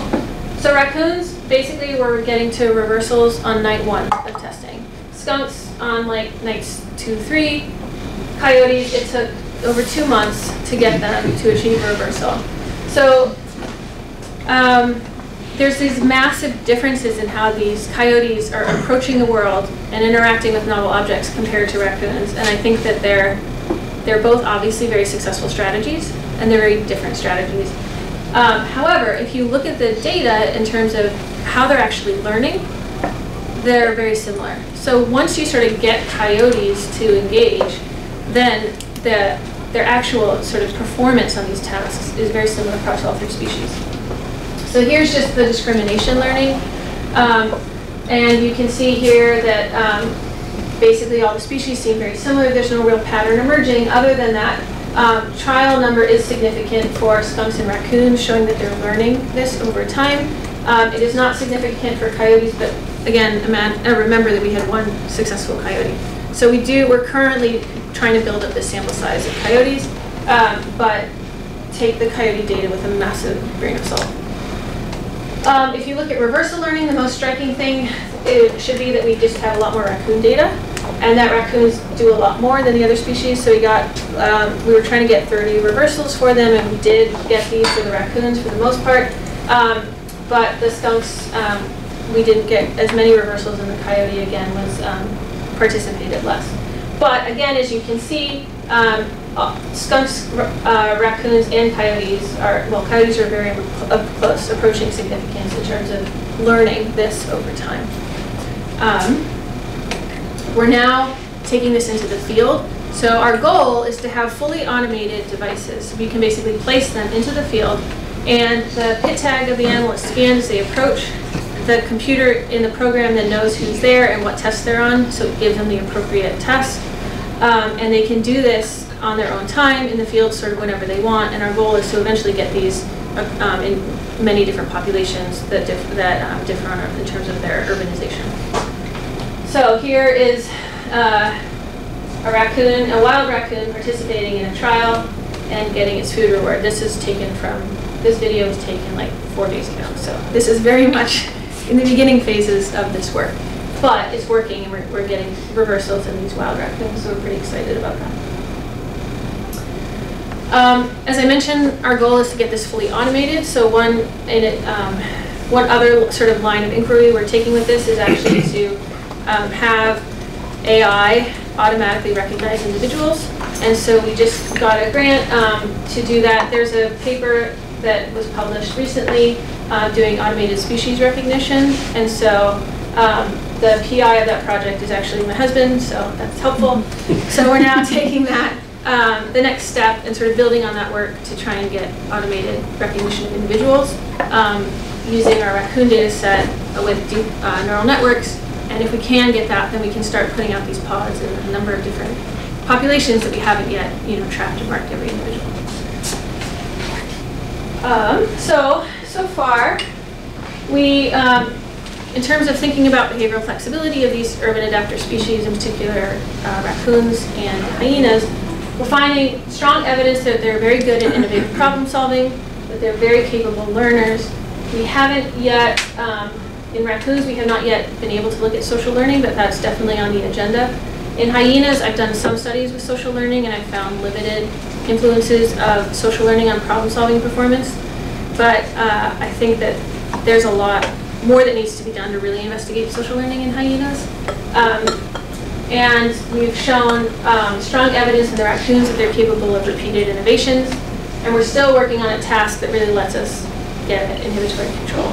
So raccoons basically were getting to reversals on night 1 of testing. Skunks on like nights 2, 3. Coyotes, it took over 2 months to get them to achieve a reversal. So there's these massive differences in how these coyotes are approaching the world and interacting with novel objects compared to raccoons. And I think that they're both obviously very successful strategies, and they're very different strategies. However, if you look at the data in terms of how they're actually learning, they're very similar. So once you sort of get coyotes to engage, then their actual sort of performance on these tasks is very similar across all three species. So here's just the discrimination learning. And you can see here that basically all the species seem very similar. There's no real pattern emerging. Other than that, trial number is significant for skunks and raccoons, showing that they're learning this over time. It is not significant for coyotes, but again, remember that we had one successful coyote. So we're currently trying to build up the sample size of coyotes, but take the coyote data with a massive grain of salt. If you look at reversal learning, the most striking thing should be that we just have a lot more raccoon data, and that raccoons do a lot more than the other species. So we were trying to get 30 reversals for them, and we did get these for the raccoons for the most part. But the skunks, we didn't get as many reversals, and the coyote again was participated less. But again, as you can see, skunks, raccoons, and coyotes are, well, coyotes are very close, approaching significance in terms of learning this over time. We're now taking this into the field. So our goal is to have fully automated devices. We can basically place them into the field, and the pit tag of the animal is scanned as they approach. The computer in the program then knows who's there and what tests they're on, so it gives them the appropriate test. And they can do this on their own time in the field, sort of whenever they want, and our goal is to eventually get these in many different populations that differ in terms of their urbanization. So here is a raccoon, a wild raccoon, participating in a trial and getting its food reward. This is taken from, this video was taken like 4 days ago, so this is very much in the beginning phases of this work. But it's working, and we're getting reversals in these wild raccoons, so we're pretty excited about that. As I mentioned, our goal is to get this fully automated. So one other sort of line of inquiry we're taking with this is actually to have AI automatically recognize individuals. And so we just got a grant to do that. There's a paper that was published recently doing automated species recognition. And so the PI of that project is actually my husband, so that's helpful. So we're now taking that. The next step and sort of building on that work to try and get automated recognition of individuals using our raccoon data set with deep neural networks. And if we can get that, then we can start putting out these pods in a number of different populations that we haven't yet, you know, tracked and marked every individual. So far, we, in terms of thinking about behavioral flexibility of these urban adapter species, in particular raccoons and hyenas, we're finding strong evidence that they're very good at innovative problem solving, that they're very capable learners. We haven't yet, in raccoons, we have not yet been able to look at social learning, but that's definitely on the agenda. In hyenas, I've done some studies with social learning, and I've found limited influences of social learning on problem solving performance. But I think that there's a lot more that needs to be done to really investigate social learning in hyenas. And we've shown strong evidence in the raccoons that they're capable of repeated innovations. And we're still working on a task that really lets us get inhibitory control.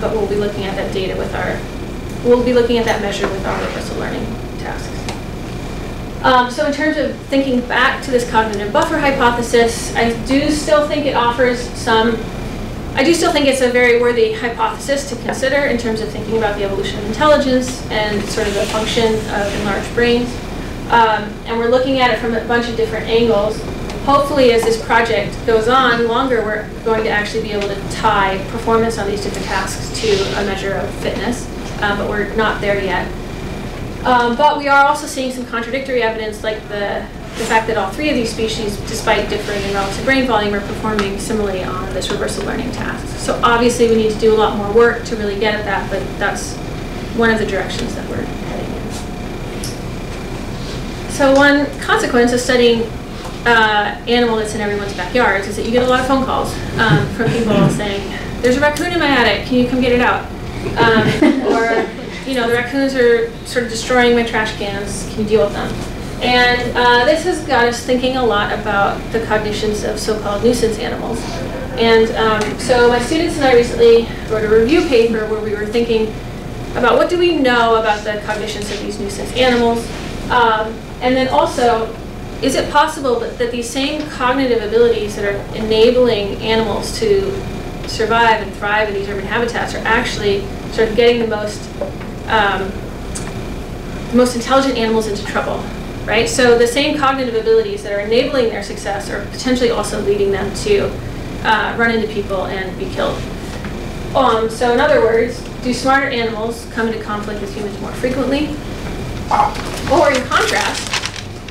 But we'll be looking at that data with our, we'll be looking at that measure with our reversal learning tasks. So in terms of thinking back to this cognitive buffer hypothesis, I do still think it offers some, I do still think it's a very worthy hypothesis to consider in terms of thinking about the evolution of intelligence and sort of the function of enlarged brains. And we're looking at it from a bunch of different angles. Hopefully, as this project goes on longer, we're going to actually be able to tie performance on these different tasks to a measure of fitness, but we're not there yet. But we are also seeing some contradictory evidence, like the fact that all three of these species, despite differing in relative brain volume, are performing similarly on this reversal learning task. So obviously we need to do a lot more work to really get at that, but that's one of the directions that we're heading in. So one consequence of studying animal that's in everyone's backyards is that you get a lot of phone calls from people saying, there's a raccoon in my attic, can you come get it out? Or, you know, the raccoons are sort of destroying my trash cans, can you deal with them? And this has got us thinking a lot about the cognitions of so-called nuisance animals. And so my students and I recently wrote a review paper where we were thinking about what do we know about the cognitions of these nuisance animals? And then also, is it possible that these same cognitive abilities that are enabling animals to survive and thrive in these urban habitats are actually sort of getting the most intelligent animals into trouble? Right? So the same cognitive abilities that are enabling their success are potentially also leading them to run into people and be killed. So in other words, do smarter animals come into conflict with humans more frequently? Or in contrast,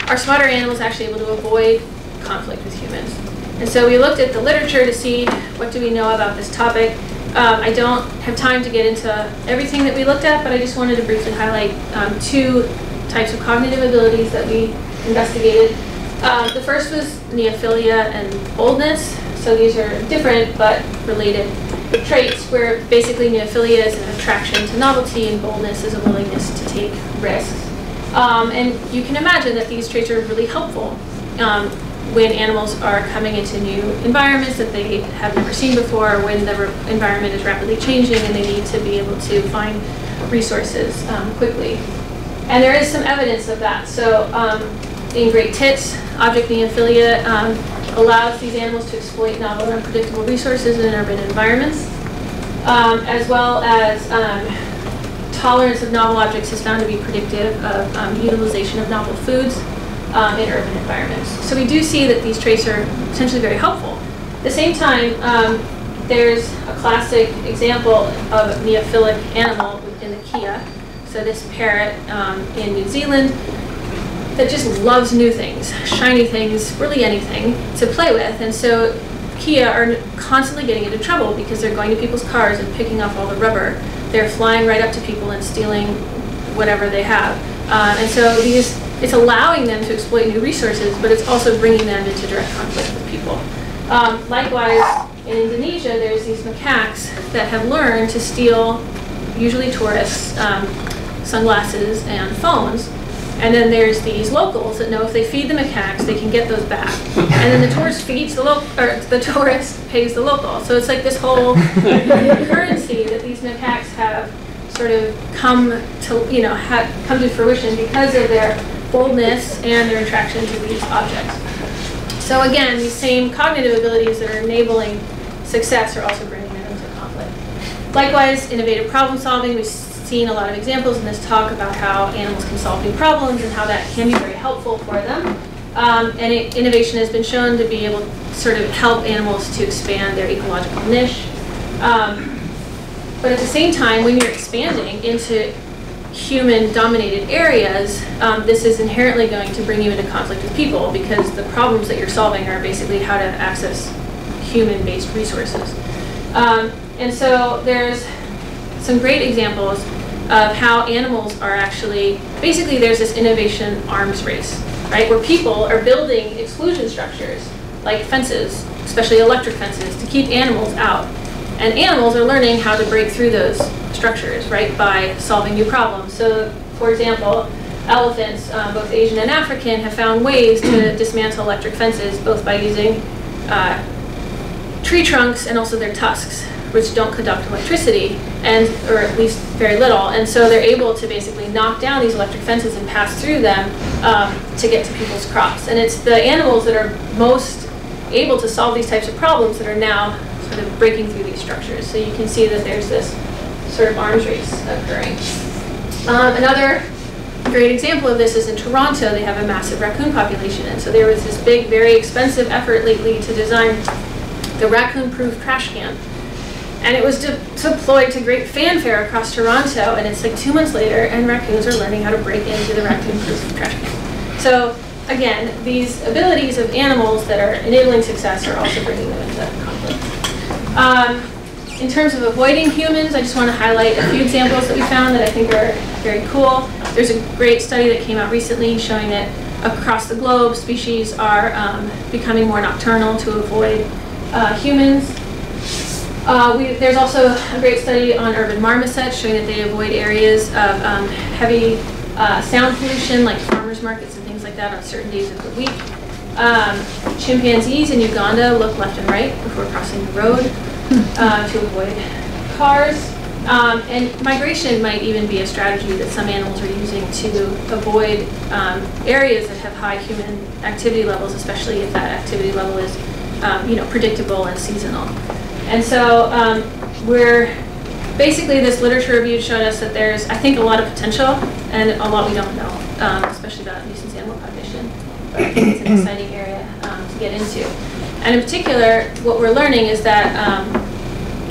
are smarter animals actually able to avoid conflict with humans? And so we looked at the literature to see what do we know about this topic. I don't have time to get into everything that we looked at, but I just wanted to briefly highlight two types of cognitive abilities that we investigated. The first was neophilia and boldness. So these are different but related traits where basically neophilia is an attraction to novelty and boldness is a willingness to take risks. And you can imagine that these traits are really helpful when animals are coming into new environments that they have never seen before, or when the environment is rapidly changing and they need to be able to find resources quickly. And there is some evidence of that. So in great tits, object neophilia allows these animals to exploit novel and unpredictable resources in urban environments, as well as tolerance of novel objects is found to be predictive of utilization of novel foods in urban environments. So we do see that these traits are potentially very helpful. At the same time, there's a classic example of a neophilic animal within the Kia. So this parrot in New Zealand that just loves new things, shiny things, really anything to play with. And so Kia are constantly getting into trouble because they're going to people's cars and picking off all the rubber. They're flying right up to people and stealing whatever they have. And so these, it's allowing them to exploit new resources, but it's also bringing them into direct conflict with people. Likewise, in Indonesia, there's these macaques that have learned to steal, usually tourists, sunglasses and phones. And then there's these locals that know if they feed the macaques, they can get those back. And then the tourist feeds the local, or the tourist pays the local. So it's like this whole currency that these macaques have sort of come to, you know, have come to fruition because of their boldness and their attraction to these objects. So again, these same cognitive abilities that are enabling success are also bringing them into conflict. Likewise, innovative problem solving. We've seen a lot of examples in this talk about how animals can solve new problems and how that can be very helpful for them. And innovation has been shown to be able to sort of help animals to expand their ecological niche. But at the same time, when you're expanding into human-dominated areas, this is inherently going to bring you into conflict with people because the problems that you're solving are basically how to access human-based resources. And so there's some great examples of how animals are actually, basically there's this innovation arms race, right, where people are building exclusion structures like fences, especially electric fences, to keep animals out. And animals are learning how to break through those structures, right, by solving new problems. So, for example, elephants, both Asian and African, have found ways to dismantle electric fences, both by using tree trunks and also their tusks, which don't conduct electricity, and or at least very little. And so they're able to basically knock down these electric fences and pass through them to get to people's crops. And it's the animals that are most able to solve these types of problems that are now sort of breaking through these structures. So you can see that there's this sort of arms race occurring. Another great example of this is in Toronto. They have a massive raccoon population. And so there was this big, very expensive effort lately to design the raccoon-proof trash can. And it was deployed to great fanfare across Toronto. And it's like 2 months later, and raccoons are learning how to break into the raccoon-proof trash can. So again, these abilities of animals that are enabling success are also bringing them into conflict. In terms of avoiding humans, I just want to highlight a few examples that we found that I think are very cool. There's a great study that came out recently showing that across the globe, species are becoming more nocturnal to avoid humans. There's also a great study on urban marmosets showing that they avoid areas of heavy sound pollution, like farmers markets and things like that, on certain days of the week. Chimpanzees in Uganda look left and right before crossing the road to avoid cars. And migration might even be a strategy that some animals are using to avoid areas that have high human activity levels, especially if that activity level is predictable and seasonal. And so basically this literature review showed us that there's, I think, a lot of potential and a lot we don't know, especially about nuisance animal cognition. It's an exciting area to get into. And in particular, what we're learning is that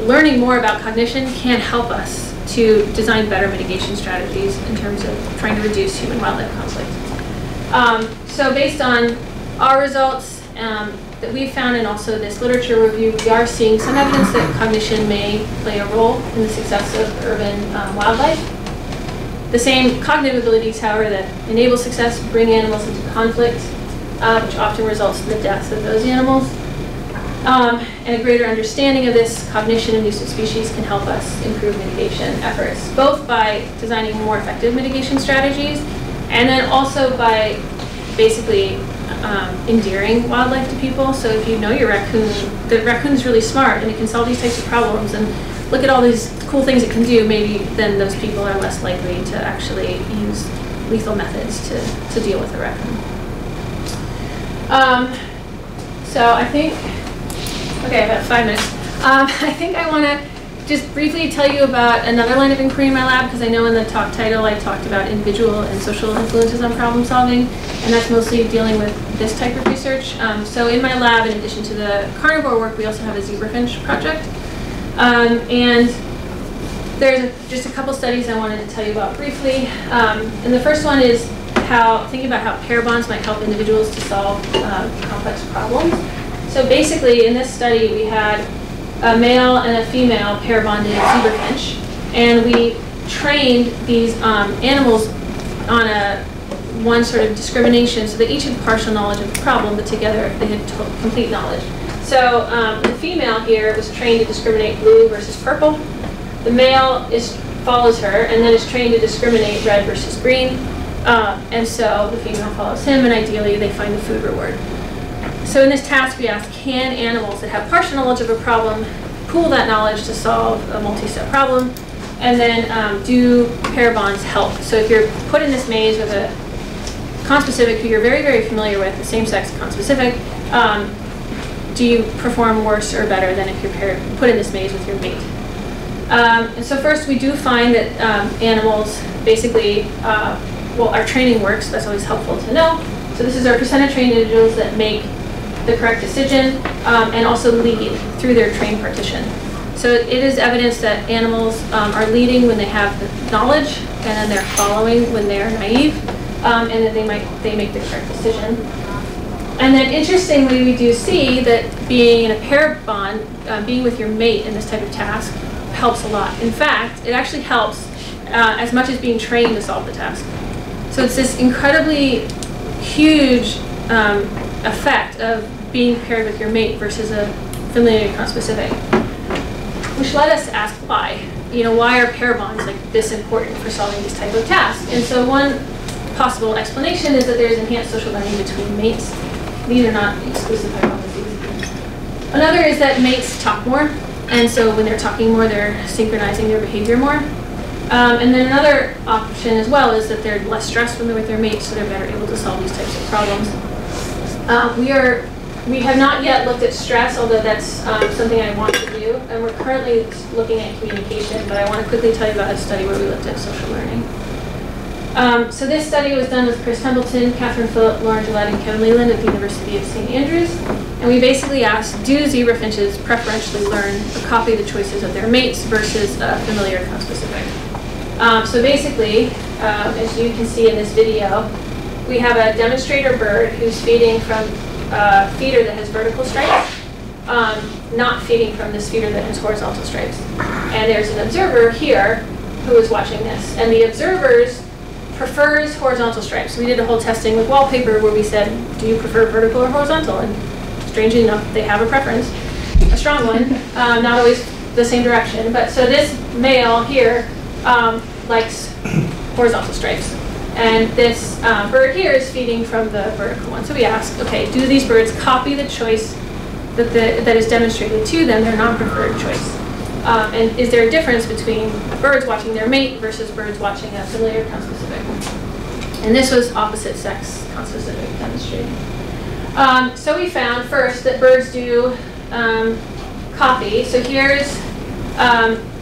learning more about cognition can help us to design better mitigation strategies in terms of trying to reduce human-wildlife conflict. So based on our results that we've found and also this literature review, we are seeing some evidence that cognition may play a role in the success of urban wildlife. The same cognitive abilities, however, that enable success bring animals into conflict, which often results in the deaths of those animals. And a greater understanding of this cognition of nuisance species can help us improve mitigation efforts, both by designing more effective mitigation strategies and then also by basically endearing wildlife to people. So if you know your raccoon, the raccoon's really smart and it can solve these types of problems, and look at all these cool things it can do, maybe then those people are less likely to actually use lethal methods to deal with a raccoon. So I think, okay, about 5 minutes. I think I want to just briefly tell you about another line of inquiry in my lab, because I know in the talk title I talked about individual and social influences on problem solving, and that's mostly dealing with this type of research. So in my lab, in addition to the carnivore work, we also have a zebrafinch project. And there's just a couple studies I wanted to tell you about briefly. And the first one is thinking about how pair bonds might help individuals to solve complex problems. So basically, in this study, we had a male and a female pair bonded zebrafinch, and we trained these animals on one sort of discrimination, so they each had partial knowledge of the problem, but together they had complete knowledge. So the female here was trained to discriminate blue versus purple. The male follows her and then is trained to discriminate red versus green. And so the female follows him, and ideally they find the food reward. So in this task we asked, can animals that have partial knowledge of a problem pool that knowledge to solve a multi-step problem? And then do pair bonds help? So if you're put in this maze with a conspecific who you're very, very familiar with, the same-sex conspecific, do you perform worse or better than if you're put in this maze with your mate? And so first, we do find that animals basically, well, our training works. That's always helpful to know. So this is our percent of trained individuals that make the correct decision and also lead through their train partition. So it is evidence that animals are leading when they have the knowledge, and then they're following when they're naive, and that they make the correct decision. And then interestingly, we do see that being in a pair bond, being with your mate in this type of task, helps a lot. In fact, it actually helps as much as being trained to solve the task. So it's this incredibly huge effect of being paired with your mate versus a familiar conspecific, which led us to ask why. You know, why are pair bonds like this important for solving these type of tasks? And so one possible explanation is that there's enhanced social learning between mates. These are not exclusive hypotheses. Another is that mates talk more, and so when they're talking more, they're synchronizing their behavior more. And then another option as well is that they're less stressed when they're with their mates, so they're better able to solve these types of problems. We have not yet looked at stress, although that's something I want to do, and we're currently looking at communication, but I want to quickly tell you about a study where we looked at social learning. So this study was done with Chris Templeton, Catherine Philip, Lauren Gillette, and Kevin Leland at the University of St. Andrews. And we basically asked, do zebrafinches preferentially learn or copy the choices of their mates versus a familiar conspecific? So basically, as you can see in this video, we have a demonstrator bird who's feeding from a feeder that has vertical stripes, not feeding from this feeder that has horizontal stripes. And there's an observer here who is watching this. And the observers prefers horizontal stripes. We did a whole testing with wallpaper where we said, do you prefer vertical or horizontal? And strangely enough, they have a preference, a strong one, not always the same direction. But so this male here likes horizontal stripes. And this bird here is feeding from the vertical one. So we asked, okay, do these birds copy the choice that is demonstrated to them, their non-preferred choice? And is there a difference between birds watching their mate versus birds watching a familiar conspecific? And this was opposite sex conspecific demonstrated. So we found first that birds do copy. So here's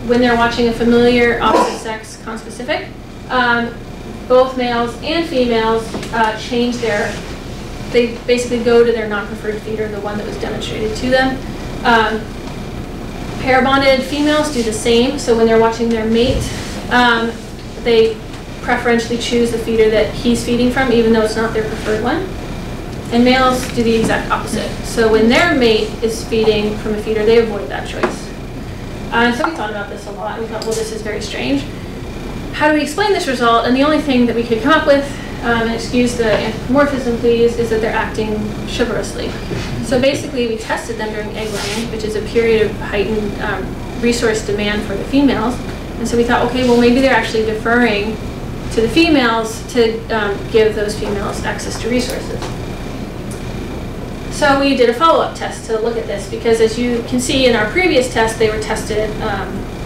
when they're watching a familiar opposite sex conspecific, both males and females change they basically go to their non-preferred feeder, the one that was demonstrated to them. Pair bonded females do the same, so when they're watching their mate, they preferentially choose the feeder that he's feeding from, even though it's not their preferred one. And males do the exact opposite. So when their mate is feeding from a feeder, they avoid that choice. So we thought about this a lot, and we thought, well, this is very strange. How do we explain this result? And the only thing that we could come up with, and excuse the anthropomorphism please, is that they're acting chivalrously. So basically we tested them during egg laying, which is a period of heightened resource demand for the females. And so we thought, okay, well maybe they're actually deferring to the females to give those females access to resources. So we did a follow-up test to look at this because, as you can see in our previous test, they were tested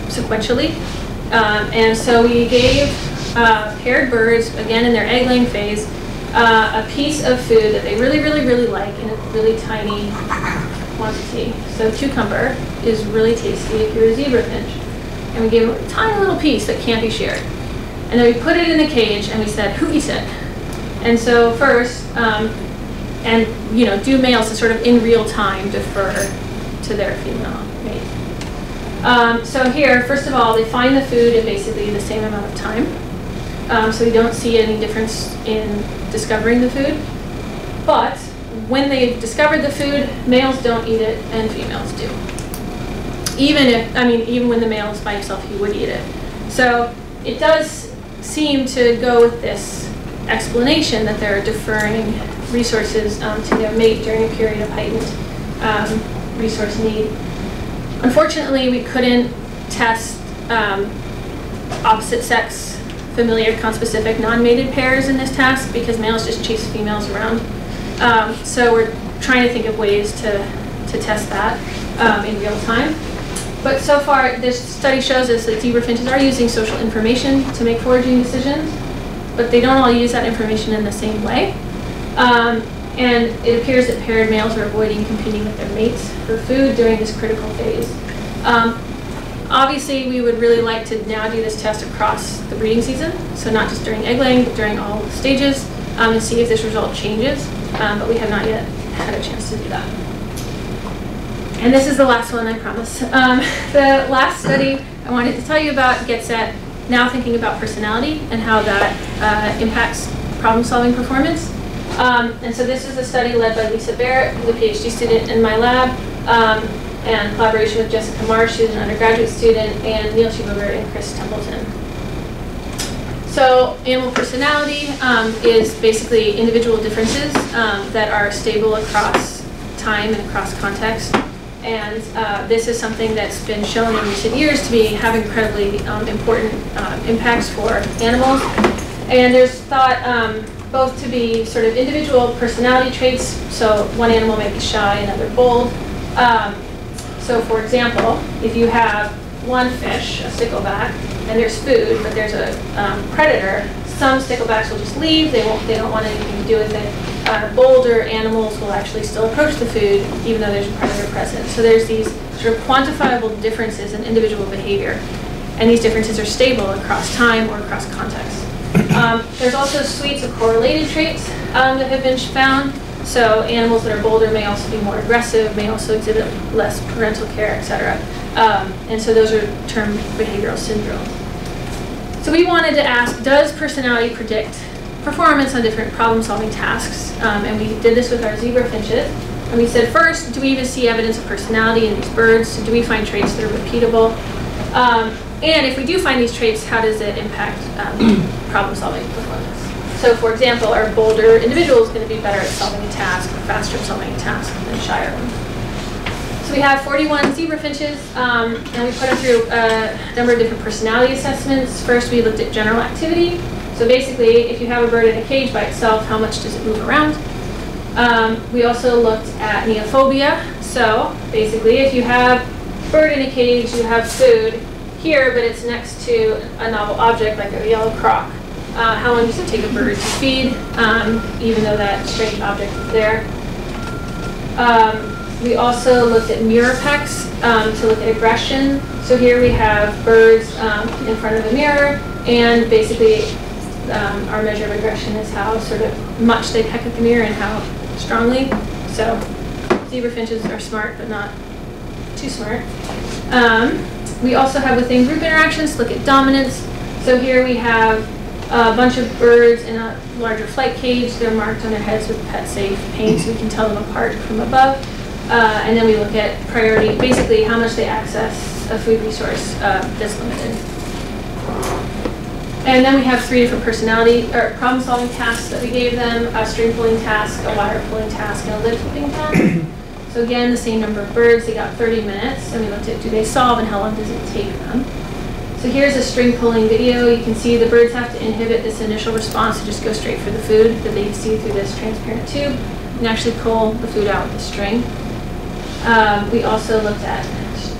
sequentially. And so we gave paired birds, again in their egg-laying phase, a piece of food that they really, really, really like in a really tiny quantity. So cucumber is really tasty if you're a zebra finch. And we gave them a tiny little piece that can't be shared. And then we put it in a cage and we said, who eats it? And so first, and you know, do males to sort of in real time defer to their female mate. So here, first of all, they find the food in basically the same amount of time. So we don't see any difference in discovering the food. But when they've discovered the food, males don't eat it and females do. Even if, I mean, even when the male is by himself, he would eat it. So it does seem to go with this explanation that they're deferring resources to their mate during a period of heightened resource need. Unfortunately, we couldn't test opposite sex, familiar, conspecific, non-mated pairs in this task because males just chase females around. So we're trying to think of ways to test that in real time. But so far, this study shows us that zebra finches are using social information to make foraging decisions, but they don't all use that information in the same way. And it appears that paired males are avoiding competing with their mates for food during this critical phase. Obviously, we would really like to now do this test across the breeding season, so not just during egg laying, but during all stages, and see if this result changes, but we have not yet had a chance to do that. And this is the last one, I promise. The last study I wanted to tell you about gets at now thinking about personality and how that impacts problem-solving performance. And so this is a study led by Lisa Barrett, who's a PhD student in my lab, and collaboration with Jessica Marsh, who's an undergraduate student, and Neil Schumacher and Chris Templeton. So animal personality is basically individual differences that are stable across time and across context. And this is something that's been shown in recent years to be have incredibly important impacts for animals. And there's thought both to be sort of individual personality traits, so one animal might be shy, another bold. So for example, if you have one fish, a stickleback, and there's food, but there's a predator, some sticklebacks will just leave, they don't want anything to do with it. Bolder animals will actually still approach the food, even though there's a predator present. So there's these sort of quantifiable differences in individual behavior, and these differences are stable across time or across context. There's also suites of correlated traits that have been found. So animals that are bolder may also be more aggressive, may also exhibit less parental care, etc. And so those are termed behavioral syndromes. So we wanted to ask, does personality predict performance on different problem-solving tasks? And we did this with our zebra finches. And we said, first, do we even see evidence of personality in these birds? So do we find traits that are repeatable? And if we do find these traits, how does it impact problem-solving performance? So for example, are bolder individuals going to be better at solving a task or faster at solving a task than shyer ones? So we have 41 zebra finches, and we put them through a number of different personality assessments. First, we looked at general activity. So basically, if you have a bird in a cage by itself, how much does it move around? We also looked at neophobia. So basically, if you have a bird in a cage, you have food here, but it's next to a novel object like a yellow croc. How long does it take a bird to feed, even though that strange object is there? We also looked at mirror pecks to look at aggression. So here we have birds in front of a mirror, and basically our measure of aggression is how sort of much they peck at the mirror and how strongly. So zebra finches are smart, but not too smart. We also have within group interactions to look at dominance. So here we have a bunch of birds in a larger flight cage. They're marked on their heads with pet safe paint so we can tell them apart from above. And then we look at priority, basically how much they access a food resource that's limited. And then we have three different personality or problem solving tasks that we gave them: a string pulling task, a wire pulling task, and a lid flipping task. So again, the same number of birds, they got 30 minutes, and we looked at do they solve and how long does it take them. So here's a string pulling video. You can see the birds have to inhibit this initial response to just go straight for the food that they see through this transparent tube. and actually pull the food out with a string. We also looked at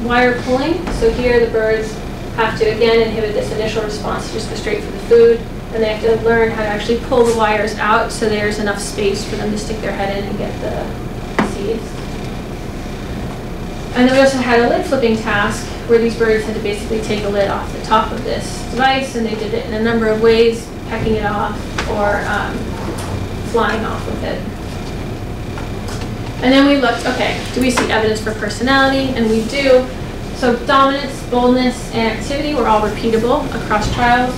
wire pulling. So here the birds have to, again, inhibit this initial response to just go straight for the food, and they have to learn how to actually pull the wires out so there's enough space for them to stick their head in and get the seeds. And then we also had a lid flipping task where these birds had to basically take a lid off the top of this device, and they did it in a number of ways, pecking it off or flying off with it. And then we looked, okay, do we see evidence for personality? And we do. So dominance, boldness, and activity were all repeatable across trials.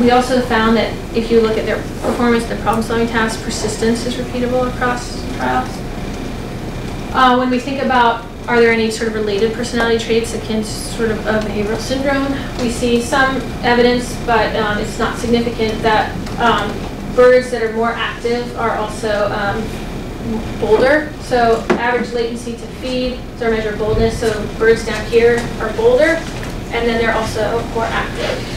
We also found that if you look at their performance, the problem-solving tasks, persistence is repeatable across trials. When we think about, are there any sort of related personality traits akin to sort of a behavioral syndrome, we see some evidence, but it's not significant that birds that are more active are also bolder. So average latency to feed is our measure of boldness. So birds down here are bolder, and then they're also more active.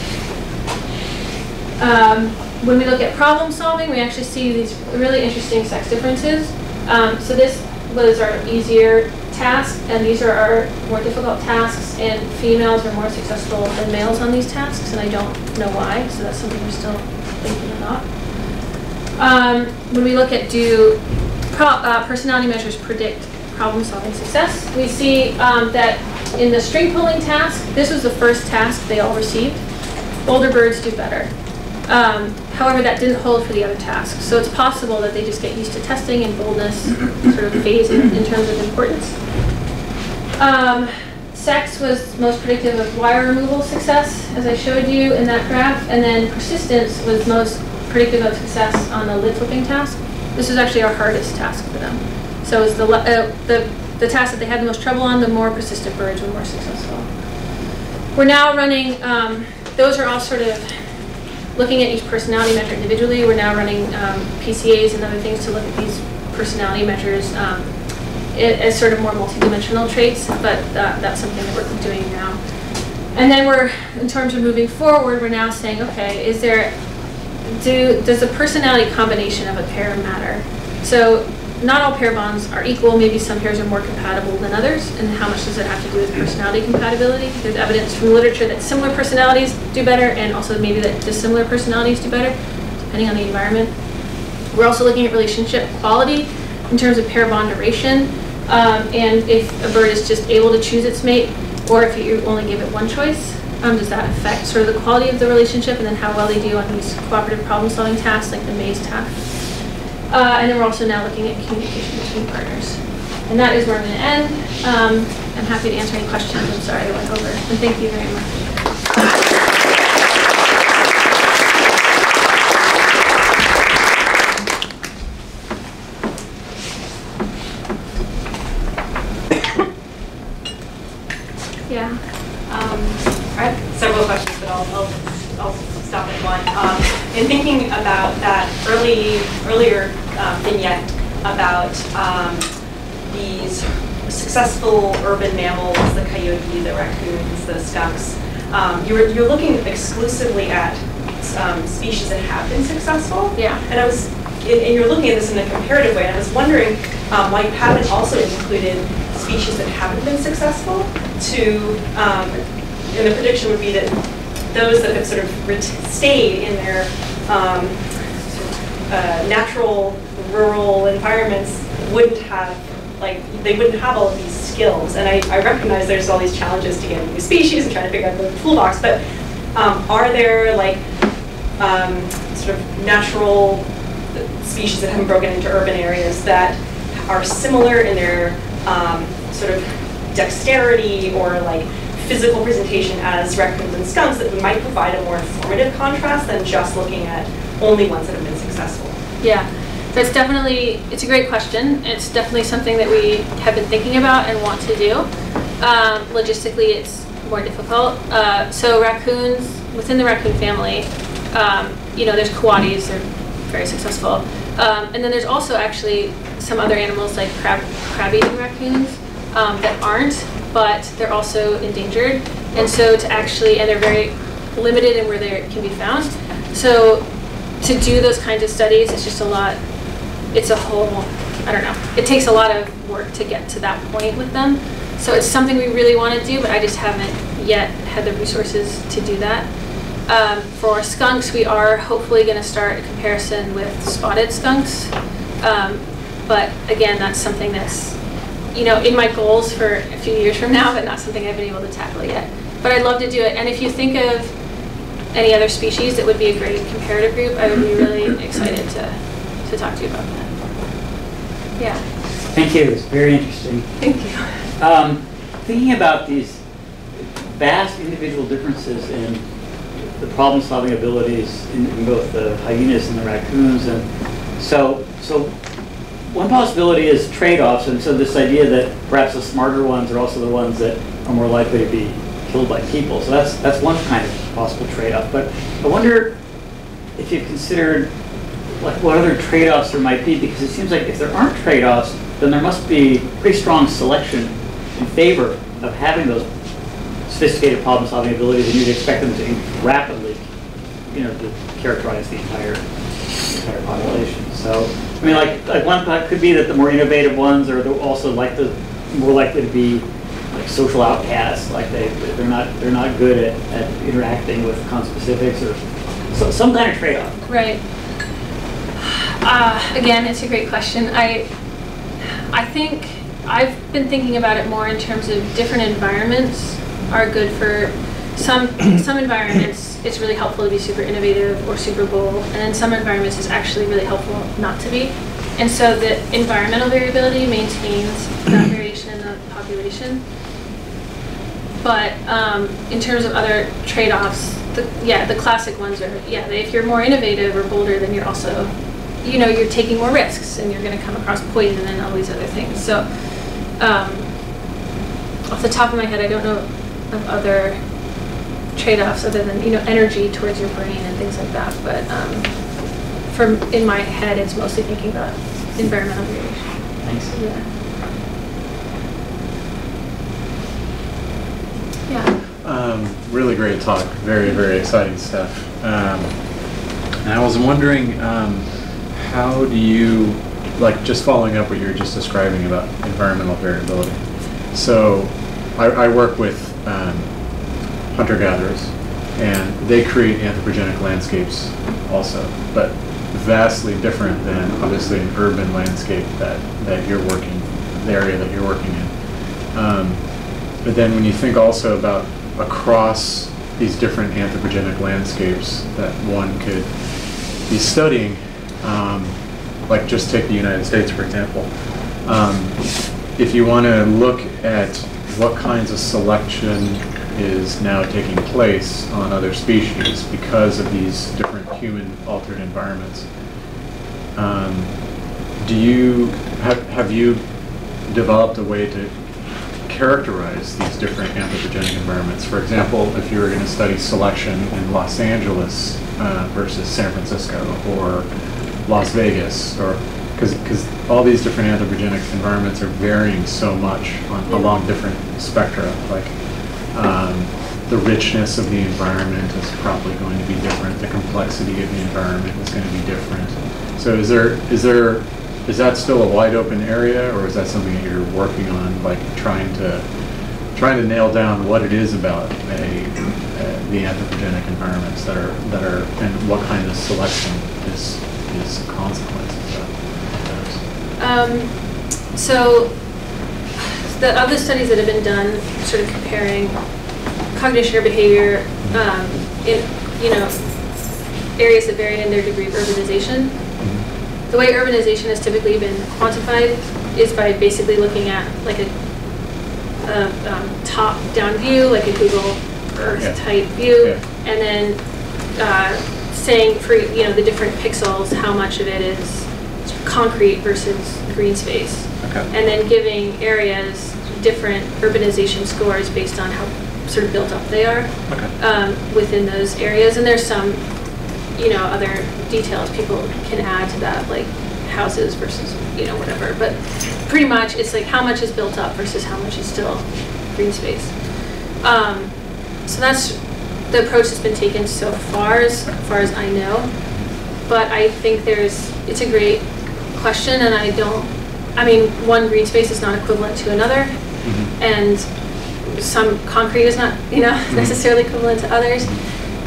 When we look at problem solving, we actually see these really interesting sex differences. So this was our easier task, and these are our more difficult tasks, and females are more successful than males on these tasks, and I don't know why, so that's something we're still thinking about. When we look at do personality measures predict problem-solving success, we see that in the string pulling task, this was the first task they all received, older birds do better. However, that didn't hold for the other tasks. So it's possible that they just get used to testing and boldness sort of phase in terms of importance. Sex was most predictive of wire removal success, as I showed you in that graph. And then persistence was most predictive of success on the lid flipping task. This was actually our hardest task for them. So it's the task that they had the most trouble on, the more persistent birds were more successful. We're now running, those are all sort of looking at each personality measure individually. We're now running PCAs and other things to look at these personality measures as sort of more multidimensional traits, but that's something that we're doing now. And then we're, in terms of moving forward, we're now saying, okay, is there, does the personality combination of a pair matter? So not all pair bonds are equal. Maybe some pairs are more compatible than others, and how much does it have to do with personality compatibility? There's evidence from literature that similar personalities do better, and also maybe that dissimilar personalities do better, depending on the environment. We're also looking at relationship quality in terms of pair bond duration, and if a bird is just able to choose its mate, or if you only give it one choice, does that affect sort of the quality of the relationship, and then how well they do on these cooperative problem-solving tasks like the maze task. And then we're also now looking at communication between partners. And that is where I'm going to end. I'm happy to answer any questions. I'm sorry I went over. And thank you very much. Yeah. I have several questions, but I'll stop at one. In thinking about that earlier vignette about these successful urban mammals, the coyote, the raccoons, the skunks, you're looking exclusively at species that have been successful. Yeah. And you're looking at this in a comparative way, and I was wondering why you haven't also included species that haven't been successful to, and the prediction would be that those that have sort of stayed in their natural rural environments wouldn't have, like, they wouldn't have all of these skills. And I recognize there's all these challenges to getting new species and trying to figure out the toolbox, but are there like sort of natural species that haven't broken into urban areas that are similar in their sort of dexterity or like physical presentation as raccoons and skunks that might provide a more informative contrast than just looking at only ones that have been successful? Yeah, that's definitely, it's a great question. It's definitely something that we have been thinking about and want to do. Logistically, it's more difficult. So raccoons, within the raccoon family, you know, there's coatis, they're very successful. And then there's also actually some other animals like crab-eating raccoons that aren't, but they're also endangered. And so to actually, and they're very limited in where they can be found. So to do those kinds of studies, it's just a lot, it's a whole I don't know. It takes a lot of work to get to that point with them. So it's something we really want to do, but I just haven't yet had the resources to do that. For our skunks, we are hopefully going to start a comparison with spotted skunks. But again, that's something that's, you know, in my goals for a few years from now, but not something I've been able to tackle yet. But I'd love to do it. And if you think of any other species, it would be a great comparative group. I would be really excited to talk to you about that. Yeah. Thank you. It's very interesting. Thank you. Thinking about these vast individual differences in the problem-solving abilities in both the hyenas and the raccoons, and so one possibility is trade-offs, and so this idea that perhaps the smarter ones are also the ones that are more likely to be killed by people. So that's one kind of possible trade-off. But I wonder if you've considered, like, what other trade-offs there might be, because it seems like if there aren't trade-offs, then there must be pretty strong selection in favor of having those sophisticated problem-solving abilities, and you'd expect them to rapidly, you know, to characterize the entire population. So, I mean, like one thought could be that the more innovative ones are also like the more likely to be like social outcasts, like they're not good at interacting with conspecifics, or so, some kind of trade-off. Right. Again, it's a great question. I think I've been thinking about it more in terms of different environments are good for some environments. It's really helpful to be super innovative or super bold, and then some environments it's actually really helpful not to be. And so the environmental variability maintains that variation in the population. But in terms of other trade-offs, the classic ones are, if you're more innovative or bolder, then you're also, you know, you're taking more risks and you're going to come across poison and all these other things. So off the top of my head, I don't know of other trade-offs other than, you know, energy towards your brain and things like that. But from in my head, it's mostly thinking about environmental variation. Thanks. Yeah. Really great talk. Very, very exciting stuff. And I was wondering, how do you, like, just following up what you were just describing about environmental variability. So I work with hunter-gatherers, and they create anthropogenic landscapes also, but vastly different than obviously an urban landscape that you're working, the area that you're working in. But then when you think also about across these different anthropogenic landscapes that one could be studying, like just take the United States, for example. If you want to look at what kinds of selection is now taking place on other species because of these different human-altered environments, have you developed a way to characterize these different anthropogenic environments? For example, if you were going to study selection in Los Angeles versus San Francisco or Las Vegas, or because all these different anthropogenic environments are varying so much along different spectra, like the richness of the environment is probably going to be different, the complexity of the environment is going to be different. So is that still a wide open area, or is that something that you're working on, like trying to nail down what it is about the anthropogenic environments that are and what kind of selection is a consequence of that? So the other studies that have been done, sort of comparing cognition or behavior in, you know, areas that vary in their degree of urbanization. The way urbanization has typically been quantified is by basically looking at like a top-down view, like a Google Earth-type view, and then saying for, you know, the different pixels, how much of it is concrete versus green space, and then giving areas different urbanization scores based on how sort of built up they are within those areas. And there's some, you know, other details people can add to that, like houses versus, you know, whatever. But pretty much it's like how much is built up versus how much is still green space. So that's the approach that's been taken so far as I know. But I think it's a great question, and I don't I mean, one green space is not equivalent to another, mm-hmm. and some concrete is not, you know, mm-hmm. necessarily equivalent to others.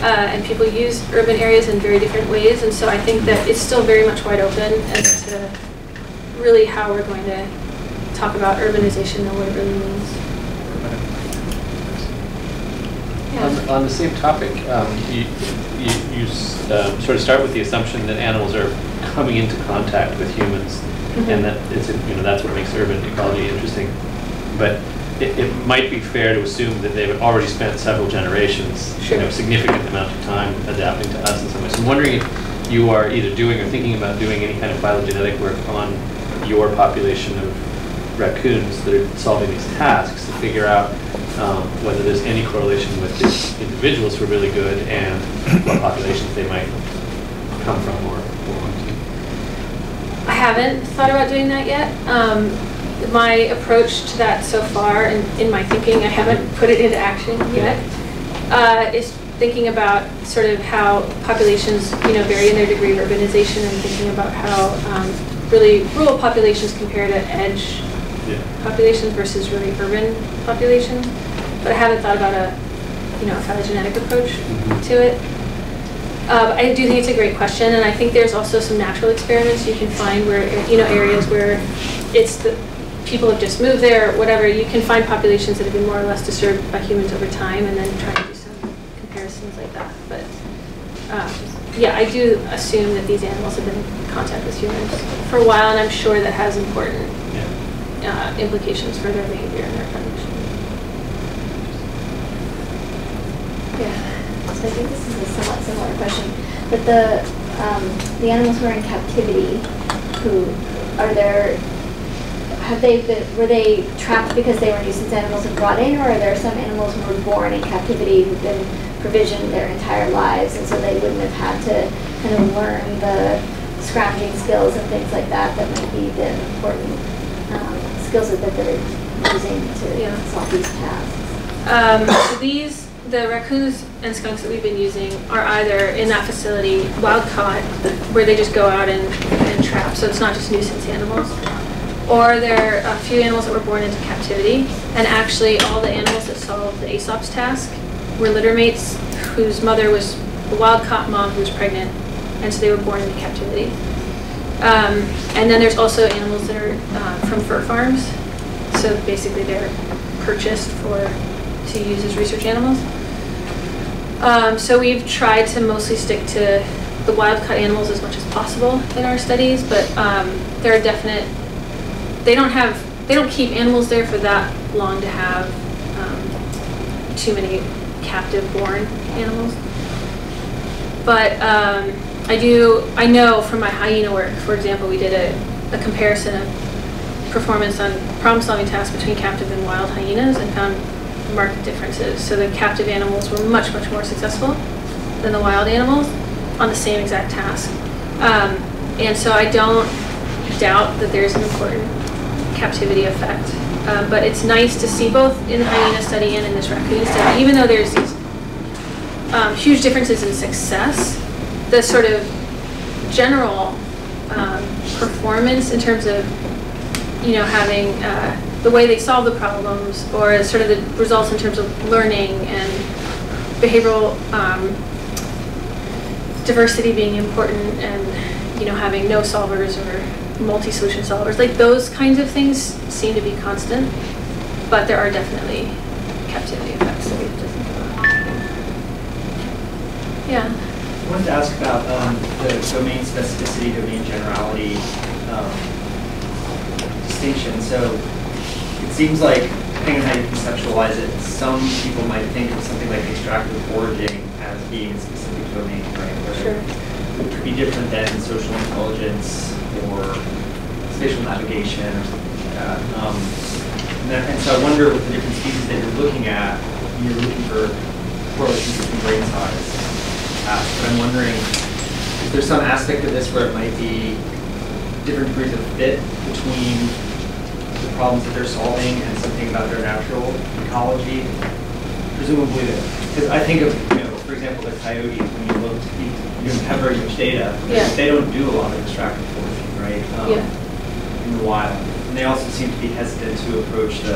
And people use urban areas in very different ways, and so I think that it's still very much wide open as to really how we're going to talk about urbanization and what it really means. Yeah. On the same topic, you sort of start with the assumption that animals are coming into contact with humans, mm-hmm. and that it's, you know, that's what makes urban ecology interesting. But it might be fair to assume that they've already spent several generations, sure. you know, significant amount of time adapting to us in some way. So I'm wondering if you are either doing or thinking about doing any kind of phylogenetic work on your population of raccoons that are solving these tasks to figure out whether there's any correlation with these individuals who are really good and what populations they might come from or want to. I haven't thought about doing that yet. My approach to that so far, and in my thinking, I haven't put it into action yet, is thinking about sort of how populations, you know, vary in their degree of urbanization, and thinking about how really rural populations compare to edge yeah. populations versus really urban populations. But I haven't thought about a, you know, a phylogenetic approach mm-hmm. to it. I do think it's a great question, and I think there's also some natural experiments you can find where, you know, areas where it's the people have just moved there, or whatever, you can find populations that have been more or less disturbed by humans over time, and then try to do some comparisons like that. But yeah, I do assume that these animals have been in contact with humans for a while, and I'm sure that has important yeah. Implications for their behavior and their cognition. Yeah. So I think this is a somewhat similar question, but the animals who are in captivity, who are there? Have they been, were they trapped because they were nuisance animals and brought in, or are there some animals who were born in captivity who've been provisioned their entire lives, and so they wouldn't have had to kind of learn the scrounging skills and things like that that might be the important skills that they're using to yeah. solve these tasks? So these, the raccoons and skunks that we've been using are either in that facility, wild caught, where they just go out and trap, so it's not just nuisance animals. Or there are a few animals that were born into captivity, and actually all the animals that solved the Aesop's task were litter mates whose mother was a wild-caught mom who was pregnant, and so they were born into captivity. And then there's also animals that are from fur farms, so basically they're purchased to use as research animals. So we've tried to mostly stick to the wild-caught animals as much as possible in our studies, but there are definite. They don't keep animals there for that long to have too many captive-born animals. But I know from my hyena work, for example, we did a comparison of performance on problem-solving tasks between captive and wild hyenas, and found marked differences. So the captive animals were much, much more successful than the wild animals on the same exact task. And so I don't doubt that there's an important captivity effect. But it's nice to see both in the hyena study and in this raccoon study, even though there's these huge differences in success, the sort of general performance in terms of, you know, having the way they solve the problems, or sort of the results in terms of learning and behavioral diversity being important, and, you know, having no solvers or multi-solution solvers, like those kinds of things seem to be constant, but there are definitely captivity effects that we have to think about. Yeah. I wanted to ask about the domain specificity, domain generality distinction. So it seems like, depending on how you conceptualize it, some people might think of something like extractive foraging as being a specific domain, right? Where sure. It could be different than social intelligence or spatial navigation or something like that. And so I wonder, with the different species that you're looking at, you're looking for correlations between brain size. But I'm wondering if there's some aspect of this where it might be different degrees of fit between the problems that they're solving and something about their natural ecology. Presumably, because I think of, you know, for example, the coyotes, when you look, you have very much data. Yeah. They don't do a lot of extractive foraging, right? Yeah. in the wild, and they also seem to be hesitant to approach the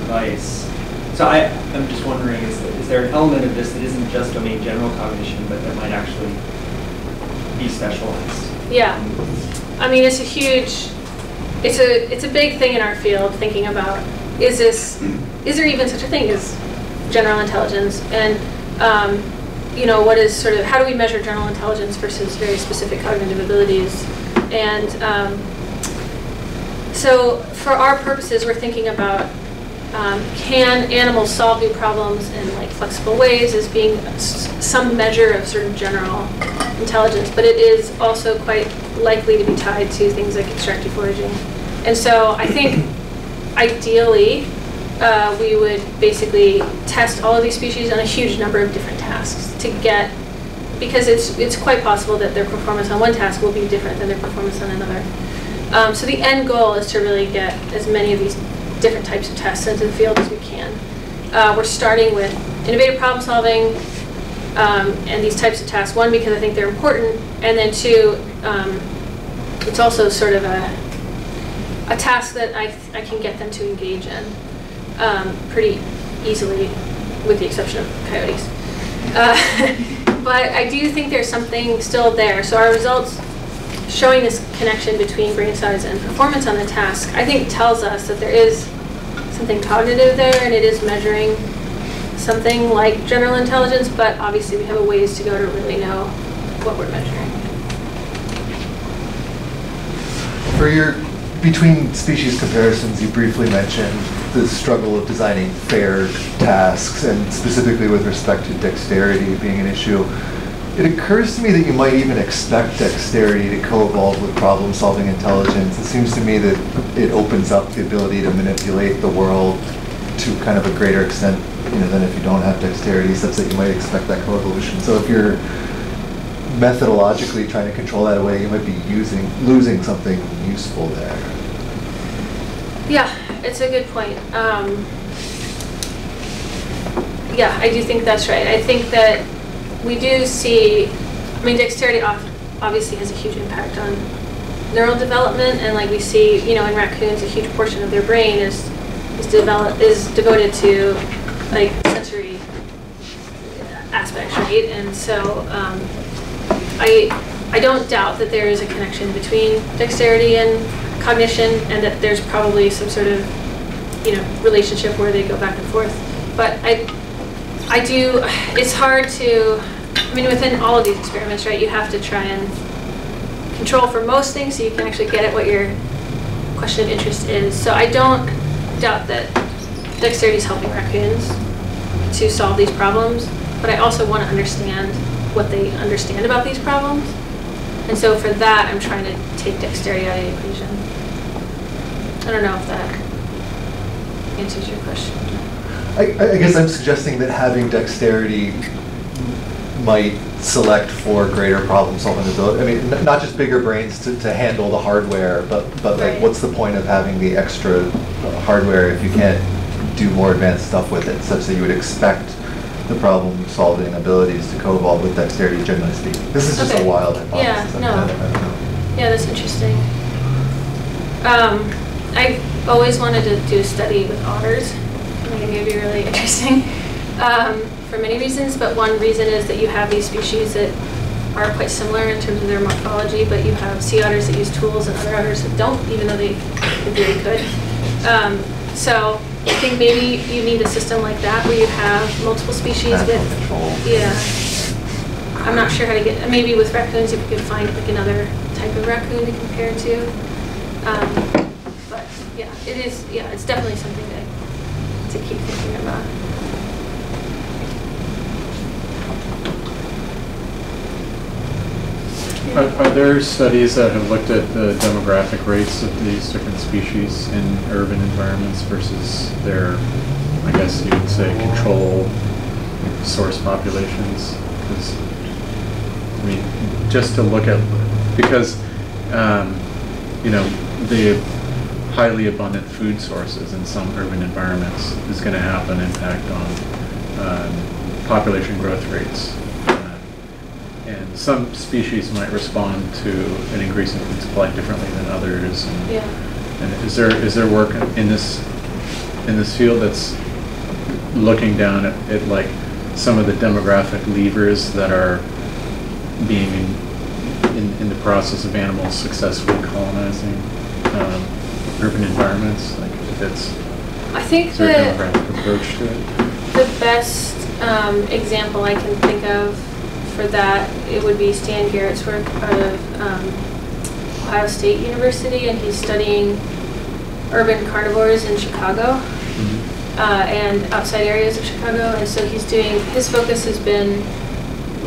device. So I'm just wondering, is there an element of this that isn't just domain general cognition, but that might actually be specialized? Yeah, I mean, it's a huge, it's a big thing in our field, thinking about, is there even such a thing as general intelligence? And you know, what is sort of, how do we measure general intelligence versus very specific cognitive abilities? And so for our purposes, we're thinking about can animals solve new problems in like flexible ways as being some measure of sort of general intelligence, but it is also quite likely to be tied to things like extractive foraging. And so I think ideally we would basically test all of these species on a huge number of different tasks to get, because it's quite possible that their performance on one task will be different than their performance on another. So the end goal is to really get as many of these different types of tests into the field as we can. We're starting with innovative problem solving and these types of tasks, one, because I think they're important, and then two, it's also sort of a task that I can get them to engage in pretty easily, with the exception of coyotes. But I do think there's something still there. So our results showing this connection between brain size and performance on the task, I think, tells us that there is something cognitive there, and it is measuring something like general intelligence, but obviously we have a ways to go to really know what we're measuring. For your between species comparisons, you briefly mentioned the struggle of designing fair tasks, and specifically with respect to dexterity being an issue. It occurs to me that you might even expect dexterity to co-evolve with problem-solving intelligence. It seems to me that it opens up the ability to manipulate the world to kind of a greater extent, you know, than if you don't have dexterity, such that you might expect that co-evolution. So if you're methodologically trying to control that away, you might be losing something useful there. Yeah, it's a good point. Yeah, I do think that's right. I think that we do see, I mean, dexterity obviously has a huge impact on neural development, and like we see, you know, in raccoons, a huge portion of their brain is devoted to like sensory aspects, right? And so I don't doubt that there is a connection between dexterity and cognition, and that there's probably some sort of, you know, relationship where they go back and forth. But I do, it's hard to, I mean, within all of these experiments, right, you have to try and control for most things so you can actually get at what your question of interest is. So I don't doubt that dexterity is helping raccoons to solve these problems, but I also want to understand what they understand about these problems. And so for that, I'm trying to take dexterity out of the equation. I don't know if that answers your question. I guess I'm suggesting that having dexterity might select for greater problem-solving ability. I mean, not just bigger brains to handle the hardware, but like, right, what's the point of having the extra hardware if you can't do more advanced stuff with it, such that you would expect the problem-solving abilities to co-evolve with dexterity, generally speaking. This is just a wild hypothesis. Yeah, no. I don't know. Yeah, that's interesting. I've always wanted to do a study with otters. I think it would be really interesting for many reasons, but one reason is that you have these species that are quite similar in terms of their morphology, but you have sea otters that use tools and other otters that don't, even though they really could. So I think maybe you need a system like that where you have multiple species with control. Yeah, I'm not sure how to get, maybe with raccoons if we could find like another type of raccoon to compare to. But yeah, it is, yeah, it's definitely something that to keep thinking about. Are there studies that have looked at the demographic rates of these different species in urban environments versus their, I guess you would say, control source populations? Because, I mean, just to look at, because, you know, the highly abundant food sources in some urban environments is going to have an impact on population growth rates. And some species might respond to an increase in food supply differently than others. And, yeah. And is there work in this field that's looking down at like some of the demographic levers that are being in the process of animals successfully colonizing urban environments? Like if it's, I think is there a demographic approach to it? The best example I can think of for that, it would be Stan Garrett's work out of Ohio State University, and he's studying urban carnivores in Chicago and outside areas of Chicago. And so he's doing, his focus has been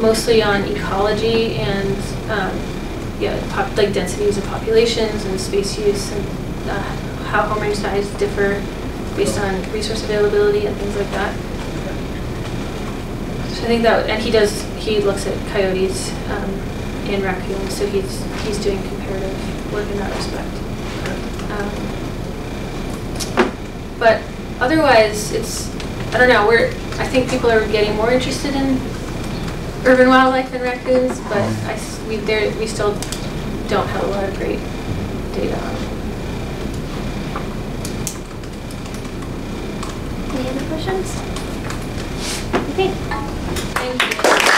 mostly on ecology and like densities of populations and space use and how home range size differ based on resource availability and things like that. So I think that, and he looks at coyotes and raccoons, so he's doing comparative work in that respect. But otherwise, it's, I don't know, I think people are getting more interested in urban wildlife and raccoons, but we still don't have a lot of great data on it. Any other questions? Okay. Thank you.